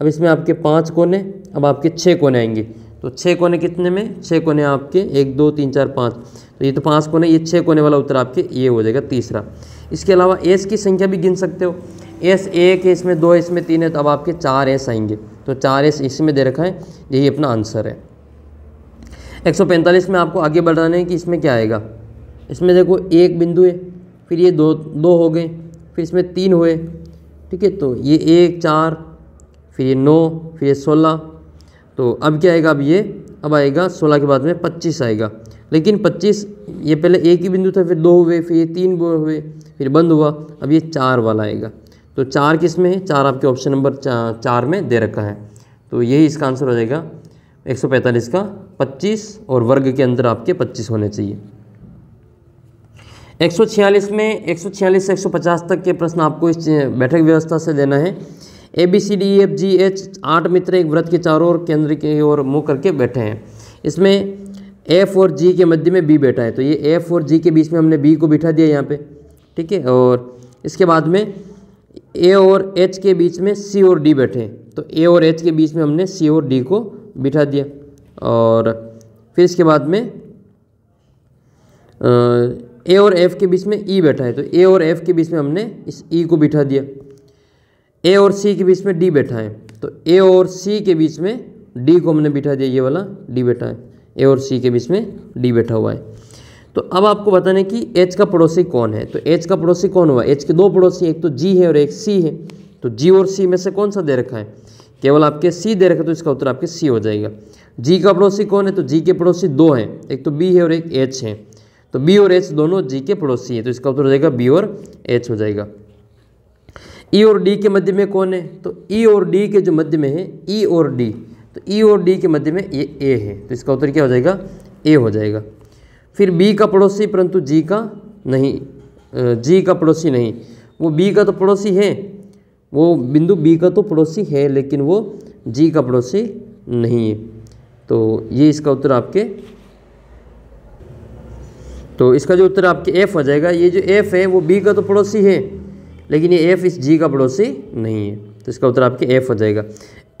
अब इसमें आपके पाँच कोने, अब आपके छः कोने आएंगे। तो छः कोने कितने में? छः कोने आपके एक दो तीन चार पाँच, तो ये तो पाँच कोने, ये छः कोने वाला उत्तर आपके ये हो जाएगा तीसरा। इसके अलावा एस की संख्या भी गिन सकते हो। एस एक है, इसमें दो है, इसमें तीन है, तो अब आपके चार एस आएंगे। तो चार एस इसमें दे रखा है, यही अपना आंसर है। एक सौ पैंतालीस में आपको आगे बढ़ाना है कि इसमें क्या आएगा। इसमें देखो एक बिंदु है, फिर ये दो दो हो गए, फिर इसमें तीन हुए, ठीक है, तो ये एक चार, फिर ये नौ, फिर ये सोलह, तो अब क्या आएगा? अब ये अब आएगा सोलह के बाद में पच्चीस आएगा। लेकिन पच्चीस ये पहले एक ही बिंदु था, फिर दो हुए, फिर ये तीन हुए, फिर बंद हुआ, अब ये चार वाला आएगा। तो चार किस में है? चार आपके ऑप्शन नंबर चा, चार में दे रखा है, तो यही इसका आंसर हो जाएगा। एक सौ पैंतालीस का पच्चीस और वर्ग के अंदर आपके पच्चीस होने चाहिए। एक सौ छियालीस में एक सौ छियालीस से एक सौ पचास तक के प्रश्न आपको इस बैठक व्यवस्था से देना है। A B C D F G H आठ मित्र एक व्रत के चारों ओर केंद्र की ओर मुँह करके बैठे हैं। इसमें एफ और जी के मध्य में बी बैठा है, तो ये एफ और जी के बीच में हमने बी को बिठा दिया यहाँ पे, ठीक है। और इसके बाद में ए और एच के बीच में सी और डी बैठे हैं, तो ए और एच के बीच में हमने सी और डी को बिठा दिया। और फिर इसके बाद में ए और एफ के बीच में ई बैठा है, तो ए और एफ के बीच में हमने इस ई को बिठा दिया। ए और सी के बीच में डी बैठा है, तो ए और सी के बीच में डी को हमने बिठा दिया, ये वाला डी बैठा है, ए और सी के बीच में डी बैठा हुआ है। तो अब आपको बताने कि एच का पड़ोसी कौन है। तो एच का पड़ोसी कौन हुआ? एच के दो पड़ोसी, एक तो जी है और एक सी है, तो जी और सी में से कौन सा दे रखा है? केवल आपके सी दे रखा है, तो इसका उत्तर आपके सी हो जाएगा। जी का पड़ोसी कौन है? तो जी के पड़ोसी दो हैं, एक तो बी है और एक एच है, तो बी और एच दोनों जी के पड़ोसी है, तो इसका उत्तर हो जाएगा बी और एच हो जाएगा। ई और डी के मध्य में कौन है? तो ई और डी के जो मध्य में है, ई और डी, तो ई और डी के मध्य में ये ए है, तो इसका उत्तर क्या हो जाएगा? ए हो जाएगा। फिर बी का पड़ोसी परंतु जी का नहीं, जी का पड़ोसी नहीं, वो बी का तो पड़ोसी है, वो बिंदु बी का तो पड़ोसी है, लेकिन वो जी का पड़ोसी नहीं है, तो ये इसका उत्तर आपके, तो इसका जो उत्तर आपके एफ हो जाएगा। ये जो एफ है वो बी का तो पड़ोसी है, लेकिन ये एफ इस जी का पड़ोसी नहीं है, तो इसका उत्तर आपके एफ हो जाएगा।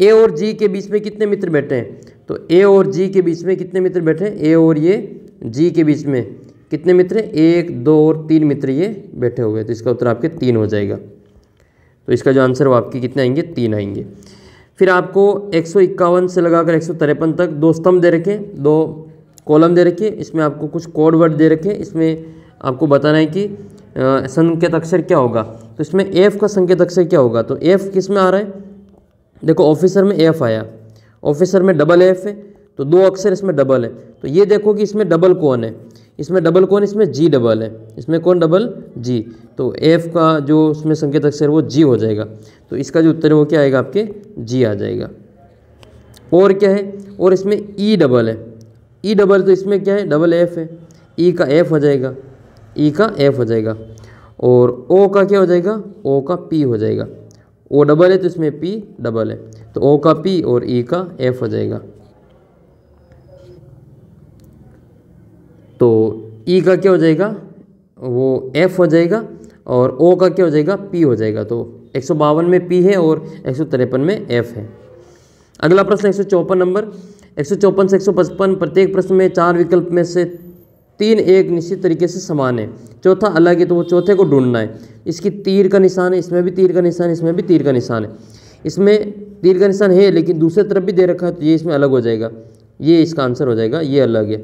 ए और जी के बीच में कितने मित्र बैठे हैं? तो ए और जी के बीच में कितने मित्र बैठे हैं? ए और ये जी के बीच में कितने मित्र हैं? एक दो और तीन मित्र ये बैठे हुए हैं, तो इसका उत्तर आपके तीन हो जाएगा। तो इसका जो आंसर वो आपके कितने आएंगे? तीन आएंगे। फिर आपको एक सौ इक्यावन से लगाकर एक सौ तिरपन तक दो स्तंभ दे रखे, दो कॉलम दे रखे, इसमें आपको कुछ कोड वर्ड दे रखे, इसमें आपको बताना है कि आ, संकेत अक्षर क्या होगा। तो इसमें एफ़ का संकेत अक्षर क्या होगा? तो एफ़ किस में आ रहा है? देखो ऑफिसर में एफ़ आया, ऑफिसर में डबल एफ़ है, तो दो अक्षर इसमें डबल है, तो ये देखो कि इसमें डबल कौन है, इसमें डबल कौन, इसमें जी डबल है, इसमें कौन डबल? जी, तो एफ़ का जो इसमें संकेत अक्षर वो जी हो जाएगा। तो इसका जो उत्तर है वो क्या आएगा? आपके जी आ जाएगा। और क्या है? और इसमें ई डबल है, ई डबल, तो इसमें क्या है? डबल एफ़ है, ई का एफ़ हो जाएगा। ई का एफ हो जाएगा और ओ का क्या हो जाएगा, ओ का पी हो जाएगा। ओ डबल है तो इसमें पी डबल है, तो ओ का पी और ई का एफ हो जाएगा। तो ई का क्या हो जाएगा, वो एफ हो जाएगा और ओ का क्या हो जाएगा, पी हो जाएगा। तो एक सौ बावन में पी है और एक सौ तिरपन में एफ है। अगला प्रश्न एक सौ चौपन नंबर, एक सौ चौपन से एक सौ पचपन प्रत्येक प्रश्न में चार विकल्प में से तीन एक निश्चित तरीके से समान है, चौथा अलग है, तो वो चौथे को ढूंढना है। इसकी तीर का निशान है, इसमें भी तीर का निशान है, इसमें भी तीर का निशान है, इसमें तीर का निशान है लेकिन दूसरे तरफ भी दे रखा है, तो ये इसमें अलग हो जाएगा, ये इसका आंसर हो जाएगा, ये अलग है।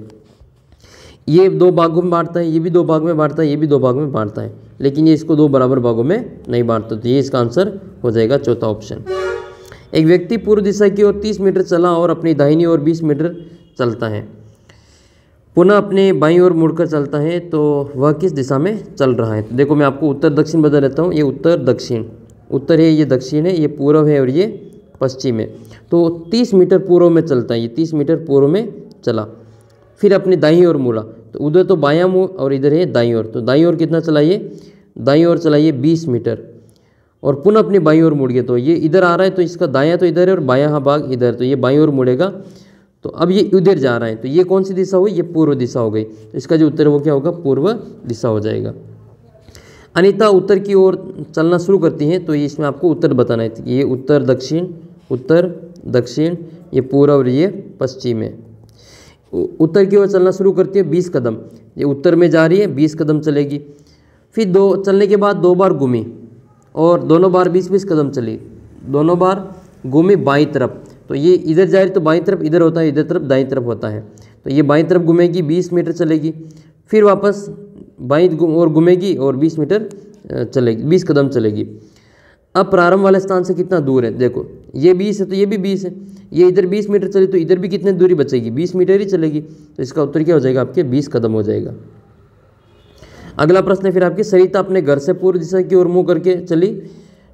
ये दो भागों में बांटता है, ये भी दो भाग में बांटता है, ये भी दो भाग में बांटता है, लेकिन ये इसको दो बराबर भागों में नहीं बांटता, तो ये इसका आंसर हो जाएगा चौथा ऑप्शन। एक व्यक्ति पूर्व दिशा की ओर तीस मीटर चला और अपनी दाहिनी ओर बीस मीटर चलता है, पुनः अपने बाईं ओर मुड़कर चलता है, तो वह किस दिशा में चल रहा है। तो देखो मैं आपको उत्तर दक्षिण बता देता हूँ, ये उत्तर दक्षिण, उत्तर है, ये दक्षिण है, ये पूर्व है और ये पश्चिम है। तो तीस मीटर पूर्व में चलता है, ये तीस मीटर पूर्व में चला, फिर अपने दाईं ओर मुड़ा, तो उधर तो बायां मुड़ और इधर है दाईं ओर, तो दाईं ओर कितना चलाइए, दाईं ओर चलाइए बीस मीटर और पुनः अपने बाईं ओर मुड़ गया, तो ये इधर आ रहा है, तो इसका दायां तो इधर है और बायां भाग इधर, तो ये बाईं ओर मुड़ेगा, तो अब ये उधर जा रहा है, तो ये कौन सी दिशा हुई, ये पूर्व दिशा हो गई, तो इसका जो उत्तर वो क्या होगा, पूर्व दिशा हो जाएगा। अनीता उत्तर की ओर चलना शुरू करती है, तो ये इसमें आपको उत्तर बताना है, ये उत्तर दक्षिण, उत्तर दक्षिण, ये पूर्व और ये पश्चिम है। उत्तर की ओर चलना शुरू करती है बीस कदम, ये उत्तर में जा रही है, बीस कदम चलेगी, फिर दो चलने के बाद दो बार घूमी और दोनों बार बीस बीस कदम चली, दोनों बार घूमी बाईं तरफ, तो ये इधर जा रही, तो बाईं तरफ इधर होता है, इधर तरफ दाईं तरफ होता है, तो ये बाईं तरफ घूमेगी बीस मीटर चलेगी, फिर वापस बाईं ओर घूमेगी और बीस मीटर चलेगी, बीस कदम चलेगी। अब प्रारंभ वाले स्थान से कितना दूर है, देखो ये बीस है तो ये भी बीस है, ये इधर बीस मीटर चली तो इधर भी कितनी दूरी बचेगी, बीस मीटर ही चलेगी, तो इसका उत्तर क्या हो जाएगा, आपके बीस कदम हो जाएगा। अगला प्रश्न है फिर आपकी, सरिता अपने घर से पूर्व दिशा की ओर मुँह करके चली,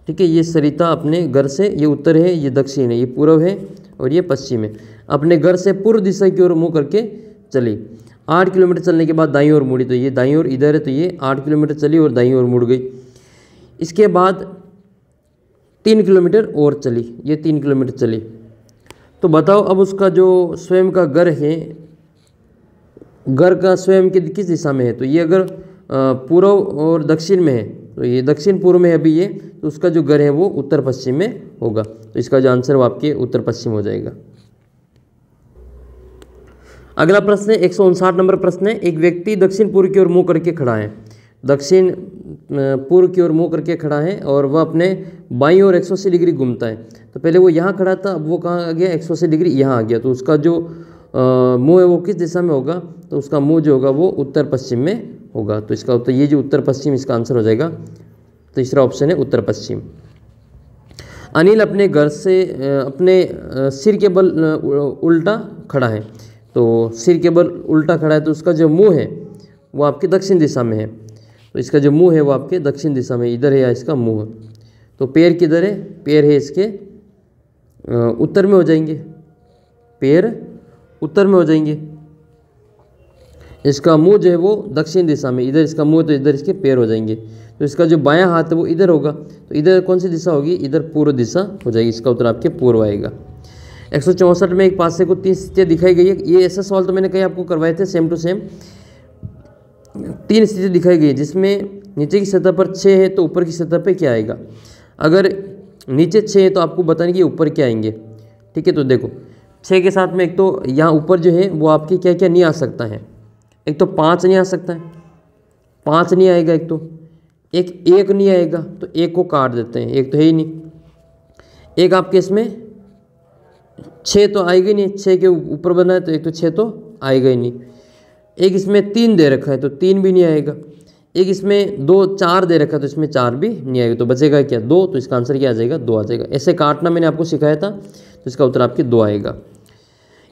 ठीक है, ये सरिता अपने घर से, ये उत्तर है, ये दक्षिण है, ये पूर्व है और ये पश्चिम है, अपने घर से पूर्व दिशा की ओर मुँह करके चली, आठ किलोमीटर चलने के बाद दाईं ओर मुड़ी, तो ये दाईं ओर इधर है, तो ये आठ किलोमीटर चली और दाईं ओर मुड़ गई। इसके बाद तीन किलोमीटर और चली, ये तीन किलोमीटर चली, तो बताओ अब उसका जो स्वयं का घर है, घर का स्वयं के किस दिशा में है, तो ये अगर पूर्व और दक्षिण में है तो ये दक्षिण पूर्व में है अभी ये, तो उसका जो घर है वो उत्तर पश्चिम में होगा, तो इसका जो आंसर वो आपके उत्तर पश्चिम हो जाएगा। अगला प्रश्न है एक सौ उनसाठ नंबर प्रश्न है, एक व्यक्ति दक्षिण पूर्व की ओर मुंह करके खड़ा है, दक्षिण पूर्व की ओर मुंह करके खड़ा है और वह अपने बाईं ओर एक सौ अस्सी डिग्री घूमता है, तो पहले वो यहाँ खड़ा था, अब वो कहाँ आ गया, एक सौ अस्सी डिग्री यहाँ आ गया, तो उसका जो मुँह है वो किस दिशा में होगा, तो उसका मुँह जो होगा वो उत्तर पश्चिम में होगा, तो इसका उत्तर ये जो उत्तर पश्चिम इसका आंसर हो जाएगा, तीसरा ऑप्शन है उत्तर पश्चिम। अनिल अपने घर से अपने सिर के बल उल्टा खड़ा है, तो सिर के बल उल्टा खड़ा है, तो उसका जो मुंह है वो आपके दक्षिण दिशा में है, तो इसका जो मुंह है वो आपके दक्षिण दिशा में, इधर है या इसका मुंह, तो पैर किधर है, पैर है इसके उत्तर में हो जाएंगे, पैर उत्तर में हो जाएंगे, इसका मुंह जो है वो दक्षिण दिशा में, इधर इसका मुंह तो इधर इसके पैर हो जाएंगे, तो इसका जो बायां हाथ है वो इधर होगा, तो इधर कौन सी दिशा होगी, इधर पूर्व दिशा हो जाएगी, इसका उत्तर आपके पूर्व आएगा। एक सौ चौंसठ में एक पासे को तीन स्थितियाँ दिखाई गई है, ये ऐसा सवाल तो मैंने कहीं आपको करवाए थे सेम टू सेम, तीन स्थितियाँ दिखाई गई जिसमें नीचे की सतह पर छः है तो ऊपर की सतह पर क्या आएगा, अगर नीचे छः है तो आपको बताने की ऊपर क्या आएंगे, ठीक है। तो देखो छः के साथ में एक तो यहाँ ऊपर जो है वो आपके क्या क्या नहीं आ सकता है, एक तो पाँच नहीं आ सकता है, पाँच नहीं आएगा, एक तो एक एक नहीं आएगा, तो एक को काट देते हैं, एक तो है ही नहीं, एक आपके इसमें छः तो आएगा ही नहीं, छः के ऊपर बना है तो एक तो छः तो आएगा ही नहीं, एक इसमें तीन दे रखा है तो तीन भी नहीं आएगा, एक इसमें दो चार दे रखा है तो इसमें चार भी नहीं आएगा, तो बचेगा क्या, दो, तो इसका आंसर क्या आ जाएगा, दो आ जाएगा। ऐसे काटना मैंने आपको सिखाया था, तो इसका उत्तर आपके दो आएगा।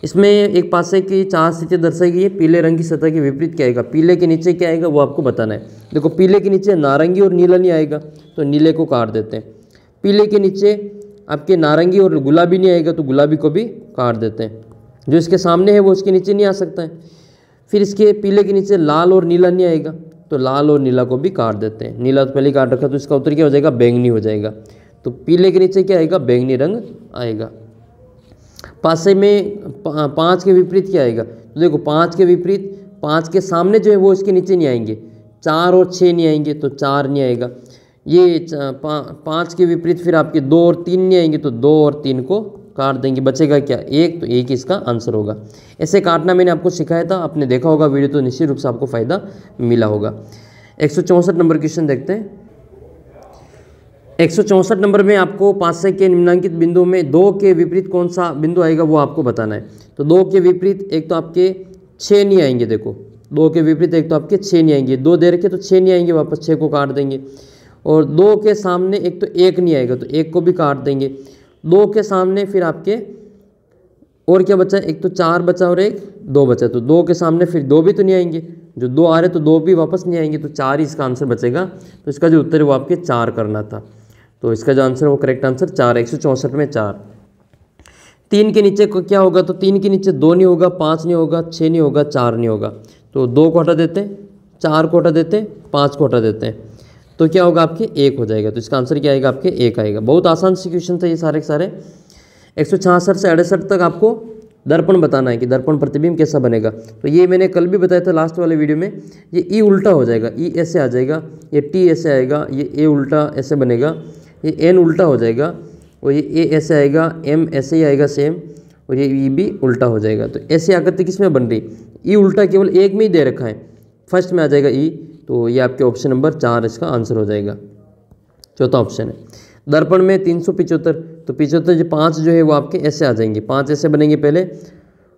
इसमें एक पासे की चार स्थितियाँ दर्शाई गई है, पीले रंग की सतह के विपरीत क्या आएगा, पीले के नीचे क्या आएगा वो आपको बताना है। देखो पीले के नीचे नारंगी और नीला नहीं आएगा तो नीले को काट देते हैं, पीले के नीचे आपके नारंगी और गुलाबी नहीं आएगा तो गुलाबी को भी काट देते हैं, जो इसके सामने है वो इसके नीचे नहीं आ सकता है, फिर इसके पीले के नीचे लाल और नीला नहीं आएगा तो लाल और नीला को भी काट देते हैं। नीला तो पहले काट रखा, तो इसका उत्तर क्या हो जाएगा, बैंगनी हो जाएगा। तो पीले के नीचे क्या आएगा, बैंगनी रंग आएगा। पासे में पाँच के विपरीत क्या आएगा, तो देखो पाँच के विपरीत, पाँच के सामने जो है वो इसके नीचे नहीं आएंगे, चार और छः नहीं आएंगे तो चार नहीं आएगा। ये पा, पाँच के विपरीत फिर आपके दो और तीन नहीं आएंगे तो दो और तीन को काट देंगे, बचेगा क्या, एक, तो एक इसका आंसर होगा। ऐसे काटना मैंने आपको सिखाया था, आपने देखा होगा वीडियो, तो निश्चित रूप से आपको फ़ायदा मिला होगा। एक सौ चौंसठ नंबर क्वेश्चन देखते हैं। एक सौ चौंसठ नंबर में आपको पासे के निम्नांकित बिंदुओं में दो के विपरीत कौन सा बिंदु आएगा वो आपको बताना है। तो दो के विपरीत एक तो आपके छः नहीं आएंगे, देखो दो के विपरीत एक तो आपके छः नहीं आएंगे, दो दे रखे तो छः नहीं आएंगे, वापस छः को काट देंगे। और दो के सामने एक तो एक नहीं आएगा तो एक को भी काट देंगे। दो के सामने फिर आपके और क्या बचा, एक तो चार बचा और एक दो बचा, तो दो के सामने फिर दो भी तो नहीं आएंगे, जो दो आ रहे तो दो भी वापस नहीं आएंगे, तो चार ही इसका आंसर बचेगा। तो इसका जो उत्तर है वो आपके चार करना था, तो इसका जो आंसर है वो करेक्ट आंसर चार, एक सौ चौंसठ में चार। तीन के नीचे क्या होगा, तो तीन के नीचे दो नहीं होगा, पाँच नहीं होगा, छः नहीं होगा, चार नहीं होगा, तो दो को हटा देते हैं, चार को हटा देते हैं, पाँच को हटा देते हैं, तो क्या होगा आपके एक हो जाएगा। तो इसका आंसर क्या आएगा, आपके एक आएगा। बहुत आसान सी क्वेश्चन था ये सारे के सारे। एक सौ छियासठ से अड़सठ तक आपको दर्पण बताना है कि दर्पण प्रतिबिंब कैसा बनेगा। तो ये मैंने कल भी बताया था लास्ट वाले वीडियो में, ये ई उल्टा हो जाएगा, ई ऐसे आ जाएगा, ये टी ऐसे आएगा, ये ए उल्टा ऐसे बनेगा, ये एन उल्टा हो जाएगा, और ये ए ऐसे आएगा, एम ऐसे ही आएगा सेम, और ये ई भी उल्टा हो जाएगा। तो ऐसे आकृति किस में बन रही, ई उल्टा केवल एक में ही दे रखा है, फर्स्ट में आ जाएगा ई, तो ये आपके ऑप्शन नंबर चार इसका आंसर हो जाएगा, चौथा ऑप्शन है। दर्पण में तीन सौ पिचहत्तर, तो पिचहत्तर जो पाँच जो है वो आपके ऐसे आ जाएंगे, पाँच ऐसे बनेंगे पहले,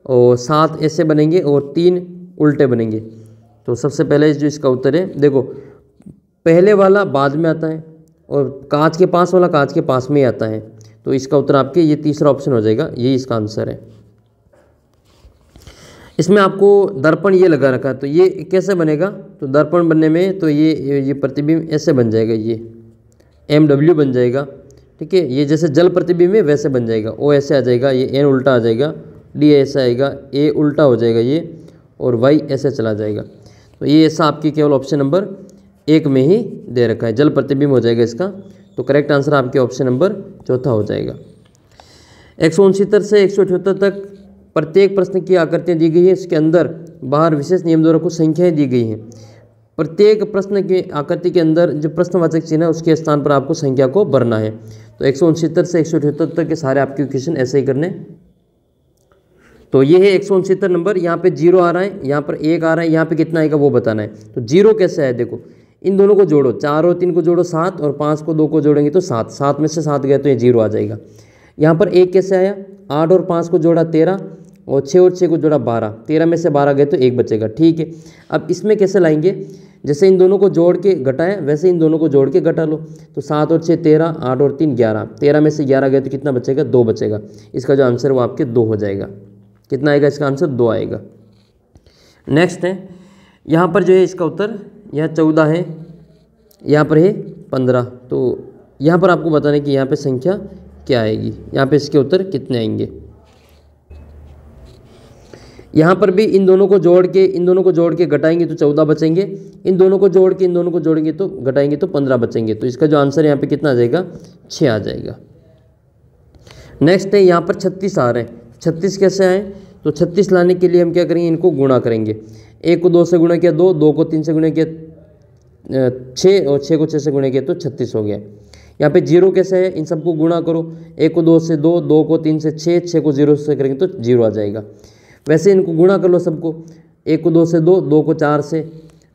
और सात ऐसे बनेंगे, और तीन उल्टे बनेंगे। तो सबसे पहले जो इसका उत्तर है, देखो पहले वाला बाद में आता है और कांच के पास वाला कांच के पास में ही आता है, तो इसका उत्तर आपके ये तीसरा ऑप्शन हो जाएगा, ये इसका आंसर है। इसमें आपको दर्पण ये लगा रखा है, तो ये कैसे बनेगा, तो दर्पण बनने में तो ये ये प्रतिबिंब ऐसे बन जाएगा, ये एम डब्ल्यू बन जाएगा, ठीक है, ये जैसे जल प्रतिबिंब में वैसे बन जाएगा, ओ ऐसे आ जाएगा, ये एन उल्टा आ जाएगा, डी ऐसा आएगा, ए उल्टा हो जाएगा ये, और वाई ऐसे चला जाएगा। तो ये ऐसा आपकी केवल ऑप्शन नंबर एक में ही दे रखा है, जल प्रतिबिंब हो जाएगा इसका, तो करेक्ट आंसर आपके ऑप्शन नंबर चौथा हो जाएगा। एक सौ उनहत्तर से एक सौ अठहत्तर तक प्रत्येक प्रश्न की आकृतियाँ दी गई है, इसके अंदर बाहर विशेष नियम द्वारा कुछ संख्याएँ दी गई हैं। प्रत्येक प्रश्न के आकृति के अंदर जो प्रश्नवाचक चिन्ह है उसके स्थान पर आपको संख्या को भरना है। तो एक सौ उनहत्तर से एक सौ अठहत्तर तक के सारे आपके क्वेश्चन ऐसे ही करने। तो ये है एक सौ उनहत्तर नंबर, यहाँ पे जीरो आ रहा है, यहाँ पर एक आ रहा है, यहाँ पे कितना आएगा वो बताना है। तो जीरो कैसे है, देखो इन दोनों को जोड़ो, चार और तीन को जोड़ो सात, और पाँच को दो को जोड़ेंगे तो सात, सात में से सात गए तो ये जीरो आ जाएगा। यहाँ पर एक कैसे आया, आठ और पाँच को जोड़ा तेरह, और छः और छः को जोड़ा बारह, तेरह में से बारह गए तो एक बचेगा, ठीक है। अब इसमें कैसे लाएंगे, जैसे इन दोनों को जोड़ के घटाएं वैसे इन दोनों को जोड़ के घटा लो, तो सात और छः तेरह, आठ और तीन ग्यारह, तेरह में से ग्यारह गए तो कितना बचेगा, दो बचेगा। इसका जो आंसर वो आपके दो हो जाएगा, कितना आएगा इसका आंसर, दो आएगा। नेक्स्ट है, यहाँ पर जो है इसका उत्तर, यहाँ चौदह है, यहाँ पर है पंद्रह, तो यहाँ पर आपको बताना है कि यहाँ पे संख्या क्या आएगी, यहाँ पे इसके उत्तर कितने आएंगे। यहाँ पर भी इन दोनों को जोड़ के इन दोनों को जोड़ के घटाएंगे तो चौदह बचेंगे, इन दोनों को जोड़ के इन दोनों को जोड़ेंगे तो घटाएंगे तो पंद्रह बचेंगे, तो इसका जो आंसर यहाँ पे कितना आ जाएगा, छः आ जाएगा। नेक्स्ट है, यहाँ पर छत्तीस आ रहे हैं, छत्तीस कैसे आए, तो छत्तीस लाने के लिए हम क्या करेंगे, इनको गुणा करेंगे, एक को दो से गुणा किया दो, दो को तीन से गुणा किया छः, और छः को छः से गुणा किया तो छत्तीस हो गया। यहाँ पे जीरो कैसे है, इन सबको गुणा करो, एक को दो से दो, दो को तीन से छः, छः को जीरो से करेंगे तो जीरो आ जाएगा। वैसे इनको गुणा कर लो सबको, एक को दो से दो, दो को चार से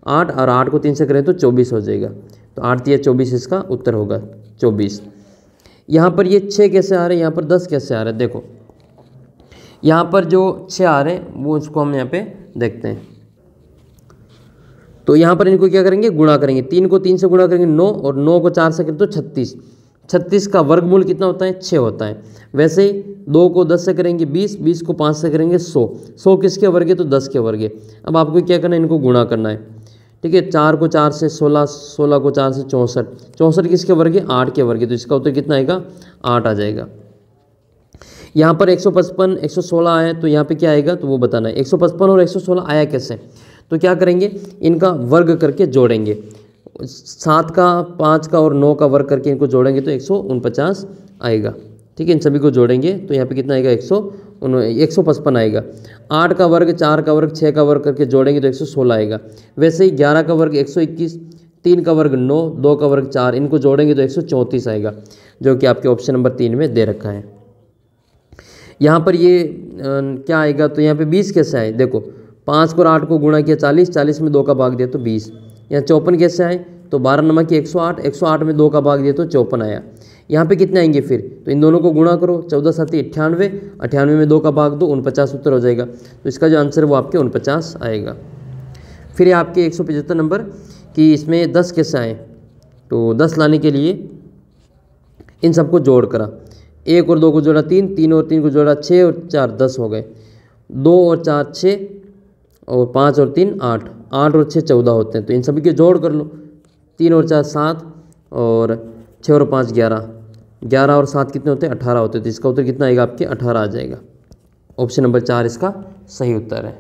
आठ, और आठ को तीन से करें तो चौबीस हो जाएगा, तो आठ या चौबीस इसका उत्तर होगा, चौबीस। यहाँ पर ये छः कैसे आ रहे हैं, यहाँ पर दस कैसे आ रहे हैं, देखो यहाँ पर जो छः आ रहे हैं वो उसको हम यहाँ पर देखते हैं। तो यहाँ पर इनको क्या करेंगे, गुणा करेंगे, तीन को तीन से गुणा करेंगे नौ, और नौ को चार से करें तो छत्तीस, छत्तीस का वर्गमूल कितना होता है, छः होता है। वैसे ही दो को दस से करेंगे बीस, बीस को पाँच से करेंगे सौ, सौ किसके वर्ग है, तो दस के वर्ग है। अब आपको क्या करना है, इनको गुणा करना है, ठीक है, चार को चार से सोलह, सोलह को चार से चौंसठ, चौंसठ किसके वर्ग है, आठ के वर्ग है, तो इसका उत्तर कितना आएगा, आठ आ जाएगा। यहाँ पर एक सौ पचपन एक सौ सोलह आया तो यहाँ पे क्या आएगा तो वो बताना है। एक सौ पचपन और एक सौ सोलह आया कैसे, तो क्या करेंगे इनका वर्ग करके जोड़ेंगे, सात का पाँच का और नौ का वर्ग करके इनको जोड़ेंगे तो एक सौ उनपचास आएगा। ठीक है, इन सभी को जोड़ेंगे तो यहाँ पे कितना आएगा एक सौ एक सौ पचपन आएगा। आठ का वर्ग चार का वर्ग छः का वर्ग करके जोड़ेंगे तो एक सौ सोलह आएगा। वैसे ही ग्यारह का वर्ग एक सौ इक्कीस, तीन का वर्ग नौ, दो का वर्ग चार, इनको जोड़ेंगे तो एक सौ चौंतीस आएगा, जो कि आपके ऑप्शन नंबर तीन में दे रखा है। यहाँ पर ये आ, क्या आएगा तो यहाँ पे बीस कैसे आए, देखो पाँच को आठ को गुणा किया चालीस, चालीस में दो का भाग दिया तो बीस। यहाँ चौपन कैसे आए तो बारह नंबर की एक सौ आठ, एक सौ आठ में दो का भाग दिया तो चौपन आया। यहाँ पे कितने आएंगे फिर तो इन दोनों को गुणा करो, चौदह साथी अट्ठानवे, अट्ठानवे में दो का भाग दो उनपचास उत्तर हो जाएगा। तो इसका जो आंसर वो आपके उनपचास आएगा। फिर आपके एक सौ पचहत्तर नंबर कि इसमें दस कैसे आए, तो दस लाने के लिए इन सबको जोड़ करा, एक और दो को जोड़ा तीन, तीन और तीन को जोड़ा छः और चार दस हो गए, दो और चार छः और पाँच और तीन आठ, आठ और छः चौदह होते हैं तो इन सभी के जोड़ कर लो, तीन और चार सात और छः और पाँच ग्यारह, ग्यारह और सात कितने होते हैं अठारह होते हैं, तो इसका उत्तर कितना आएगा आपके अठारह आ जाएगा। ऑप्शन नंबर चार इसका सही उत्तर है।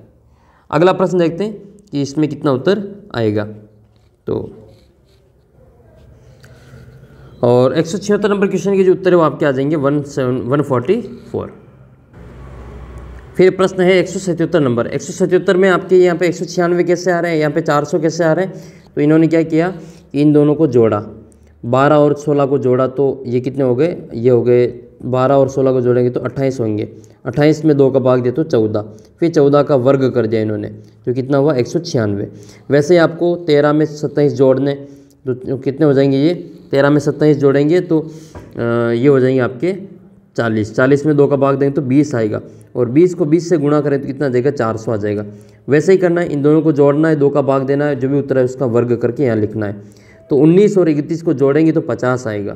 अगला प्रश्न देखते हैं कि इसमें कितना उत्तर आएगा। तो और एक सौ छिहत्तर नंबर क्वेश्चन के जो उत्तर है वो आपके आ जाएंगे one seven one forty four. फिर प्रश्न है एक सौ सतहत्तर नंबर। एक सौ सतहत्तर में आपके यहाँ पे एक सौ छियानवे कैसे आ रहे हैं, यहाँ पे चार सौ कैसे आ रहे हैं, तो इन्होंने क्या किया कि इन दोनों को जोड़ा, बारह और सोलह को जोड़ा तो ये कितने हो गए, ये हो गए बारह और सोलह को जोड़ेंगे तो अट्ठाईस होंगे, अट्ठाईस में दो का भाग दे तो चौदह, फिर चौदह का वर्ग कर दिया इन्होंने तो कितना हुआ एक सौ छियानवे। वैसे आपको तेरह में सत्ताईस जोड़ने तो कितने हो जाएंगे, ये तेरह में सत्ताईस जोड़ेंगे तो ये हो जाएंगे आपके चालीस, चालीस में दो का भाग देंगे तो बीस आएगा और बीस को बीस से गुणा करें तो कितना देगा चार सौ आ जाएगा। वैसे ही करना है, इन दोनों को जोड़ना है, दो का भाग देना है, जो भी उत्तर है उसका वर्ग करके यहाँ लिखना है। तो उन्नीस और इकतीस को जोड़ेंगे तो पचास आएगा,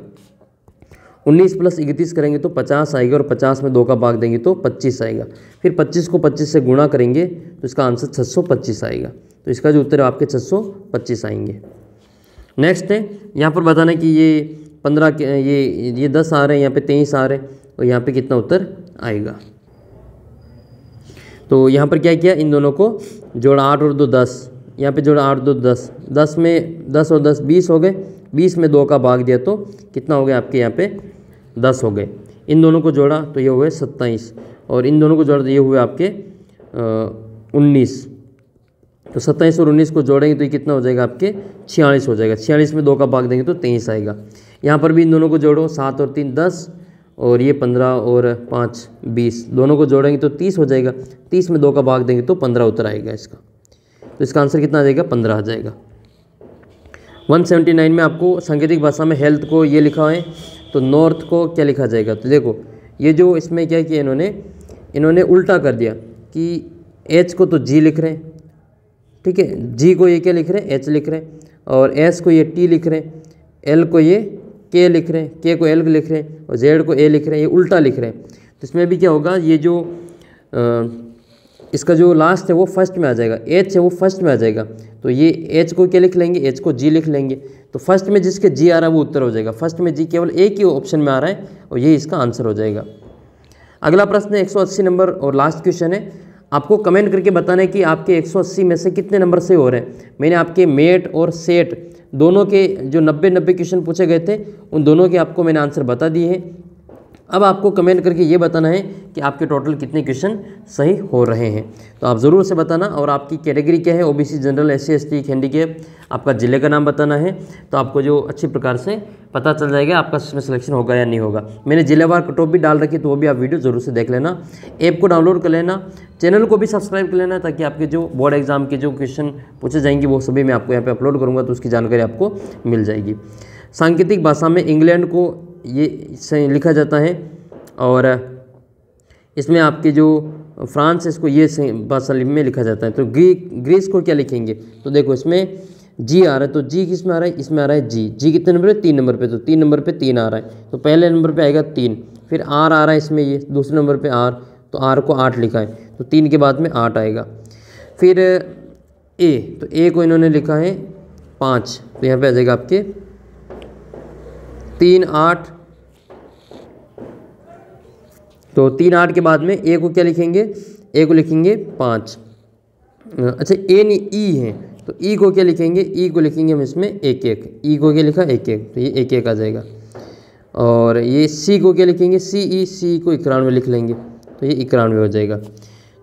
उन्नीस प्लस इकतीस करेंगे तो पचास आएगा और पचास में दो का भाग देंगे तो पच्चीस आएगा, फिर पच्चीस को पच्चीस से गुणा करेंगे तो इसका आंसर छह सौ पच्चीस आएगा। तो इसका जो उत्तर है आपके छह सौ पच्चीस आएंगे। नेक्स्ट है यहाँ पर बताना कि ये पंद्रह ये ये दस आ रहे हैं, यहाँ पे तेईस आ रहे हैं और यहाँ पे कितना उत्तर आएगा। तो यहाँ पर क्या किया इन दोनों को जोड़ा, आठ और दो दस, यहाँ पर जोड़ा आठ दो दस, दस में दस और दस बीस हो गए, बीस में दो का भाग दिया तो कितना हो गया आपके यहाँ पे दस हो गए। इन दोनों को जोड़ा तो ये हुए सत्ताईस और इन दोनों को जोड़ा तो ये हुए आपके उन्नीस। तो सत्ताईस और उन्नीस को जोड़ेंगे तो ये कितना हो जाएगा आपके छियालीस हो जाएगा, छियालीस में दो का भाग देंगे तो तेईस आएगा। यहाँ पर भी इन दोनों को जोड़ो, सात और तीन दस और ये पंद्रह और पाँच बीस, दोनों को जोड़ेंगे तो तीस हो जाएगा, तीस में दो का भाग देंगे तो पंद्रह उत्तर आएगा इसका। तो इसका आंसर कितना आ जाएगा पंद्रह आ जाएगा। एक सौ उन्यासी में आपको सांकेतिक भाषा में हेल्थ को ये लिखा है तो नॉर्थ को क्या लिखा जाएगा, तो देखो ये जो इसमें क्या किया इन्होंने इन्होंने उल्टा कर दिया कि एच को तो जी लिख रहे हैं, ठीक है जी को ये क्या लिख रहे हैं एच लिख रहे हैं, और एस को ये टी लिख रहे हैं, एल को ये के लिख रहे हैं, के को एल लिख रहे हैं और जेड को ए लिख रहे हैं, ये उल्टा लिख रहे हैं। तो इसमें भी क्या होगा ये जो आ, इसका जो लास्ट है वो फर्स्ट में आ जाएगा, एच है वो फर्स्ट में आ जाएगा तो ये एच को क्या लिख लेंगे एच को जी लिख लेंगे। तो फर्स्ट में जिसके जी आ रहा है वो उत्तर हो जाएगा, फर्स्ट में जी केवल एक ही ऑप्शन में आ रहा है और ये इसका आंसर हो जाएगा। अगला प्रश्न है एक सौ अस्सी नंबर और लास्ट क्वेश्चन है। आपको कमेंट करके बताना है कि आपके एक सौ अस्सी में से कितने नंबर सही हो रहे हैं। मैंने आपके मेट और सेट दोनों के जो नब्बे नब्बे क्वेश्चन पूछे गए थे उन दोनों के आपको मैंने आंसर बता दिए हैं। अब आपको कमेंट करके ये बताना है कि आपके टोटल कितने क्वेश्चन सही हो रहे हैं, तो आप ज़रूर से बताना। और आपकी कैटेगरी क्या है, OBC general SC ST handicap, आपका ज़िले का नाम बताना है तो आपको जो अच्छी प्रकार से पता चल जाएगा आपका इसमें सिलेक्शन होगा या नहीं होगा। मैंने जिलेवार कटऑफ भी डाल रखी तो वो भी आप वीडियो ज़रूर से देख लेना, ऐप को डाउनलोड कर लेना, चैनल को भी सब्सक्राइब कर लेना ताकि आपके जो बोर्ड एग्जाम के जो क्वेश्चन पूछे जाएंगे वो सभी मैं आपको यहाँ पर अपलोड करूँगा तो उसकी जानकारी आपको मिल जाएगी। सांकेतिक भाषा में इंग्लैंड को ये लिखा जाता है और इसमें आपके जो फ्रांस इसको ये भाषा में लिखा जाता है। तो ग्री ग्रीस को क्या लिखेंगे, तो देखो इसमें जी आ रहा है तो जी किस में आ रहा है, इसमें आ रहा है जी। जी कितने नंबर पे, तीन नंबर पे, तो तीन नंबर पे तीन आ रहा है तो पहले नंबर पे आएगा तीन। फिर आर आ रहा है इसमें, ये दूसरे नंबर पे आर, तो आर को आठ लिखा है तो तीन के बाद में आठ आएगा। फिर ए, तो ए को इन्होंने लिखा है पाँच तो यहाँ पर आ जाएगा आपके तीन आठ तो तीन आठ के बाद में ए को क्या लिखेंगे, ए को लिखेंगे पाँच। अच्छा ए नहीं ई है, तो ई को क्या लिखेंगे, ई को लिखेंगे हम इसमें एक एक, ई को क्या लिखा एक एक, तो ये एक एक आ जाएगा। और ये सी को क्या लिखेंगे, सी ई, सी को इक्यानवे लिख लेंगे तो ये इक्यानवे हो जाएगा।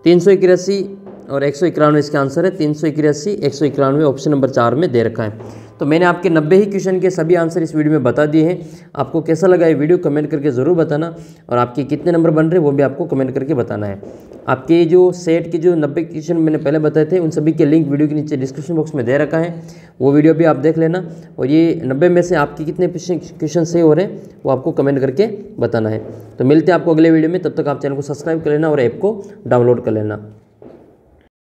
तीन सौ इक्यासी और एक सौ इक्यानवे इसका आंसर है, तीन सौ इक्यासी एक सौ इक्यानवे ऑप्शन नंबर चार में दे रखा है। तो मैंने आपके नब्बे ही क्वेश्चन के सभी आंसर इस वीडियो में बता दिए हैं। आपको कैसा लगा ये वीडियो कमेंट करके ज़रूर बताना, और आपके कितने नंबर बन रहे वो भी आपको कमेंट करके बताना है। आपके जो सेट के जो नब्बे क्वेश्चन मैंने पहले बताए थे उन सभी के लिंक वीडियो के नीचे डिस्क्रिप्शन बॉक्स में दे रखा है, वो वीडियो भी आप देख लेना। और ये नब्बे में से आपके कितने क्वेश्चन सही हो रहे हैं वो आपको कमेंट करके बताना है। तो मिलते हैं आपको अगले वीडियो में, तब तक आप चैनल को सब्सक्राइब कर लेना और ऐप को डाउनलोड कर लेना।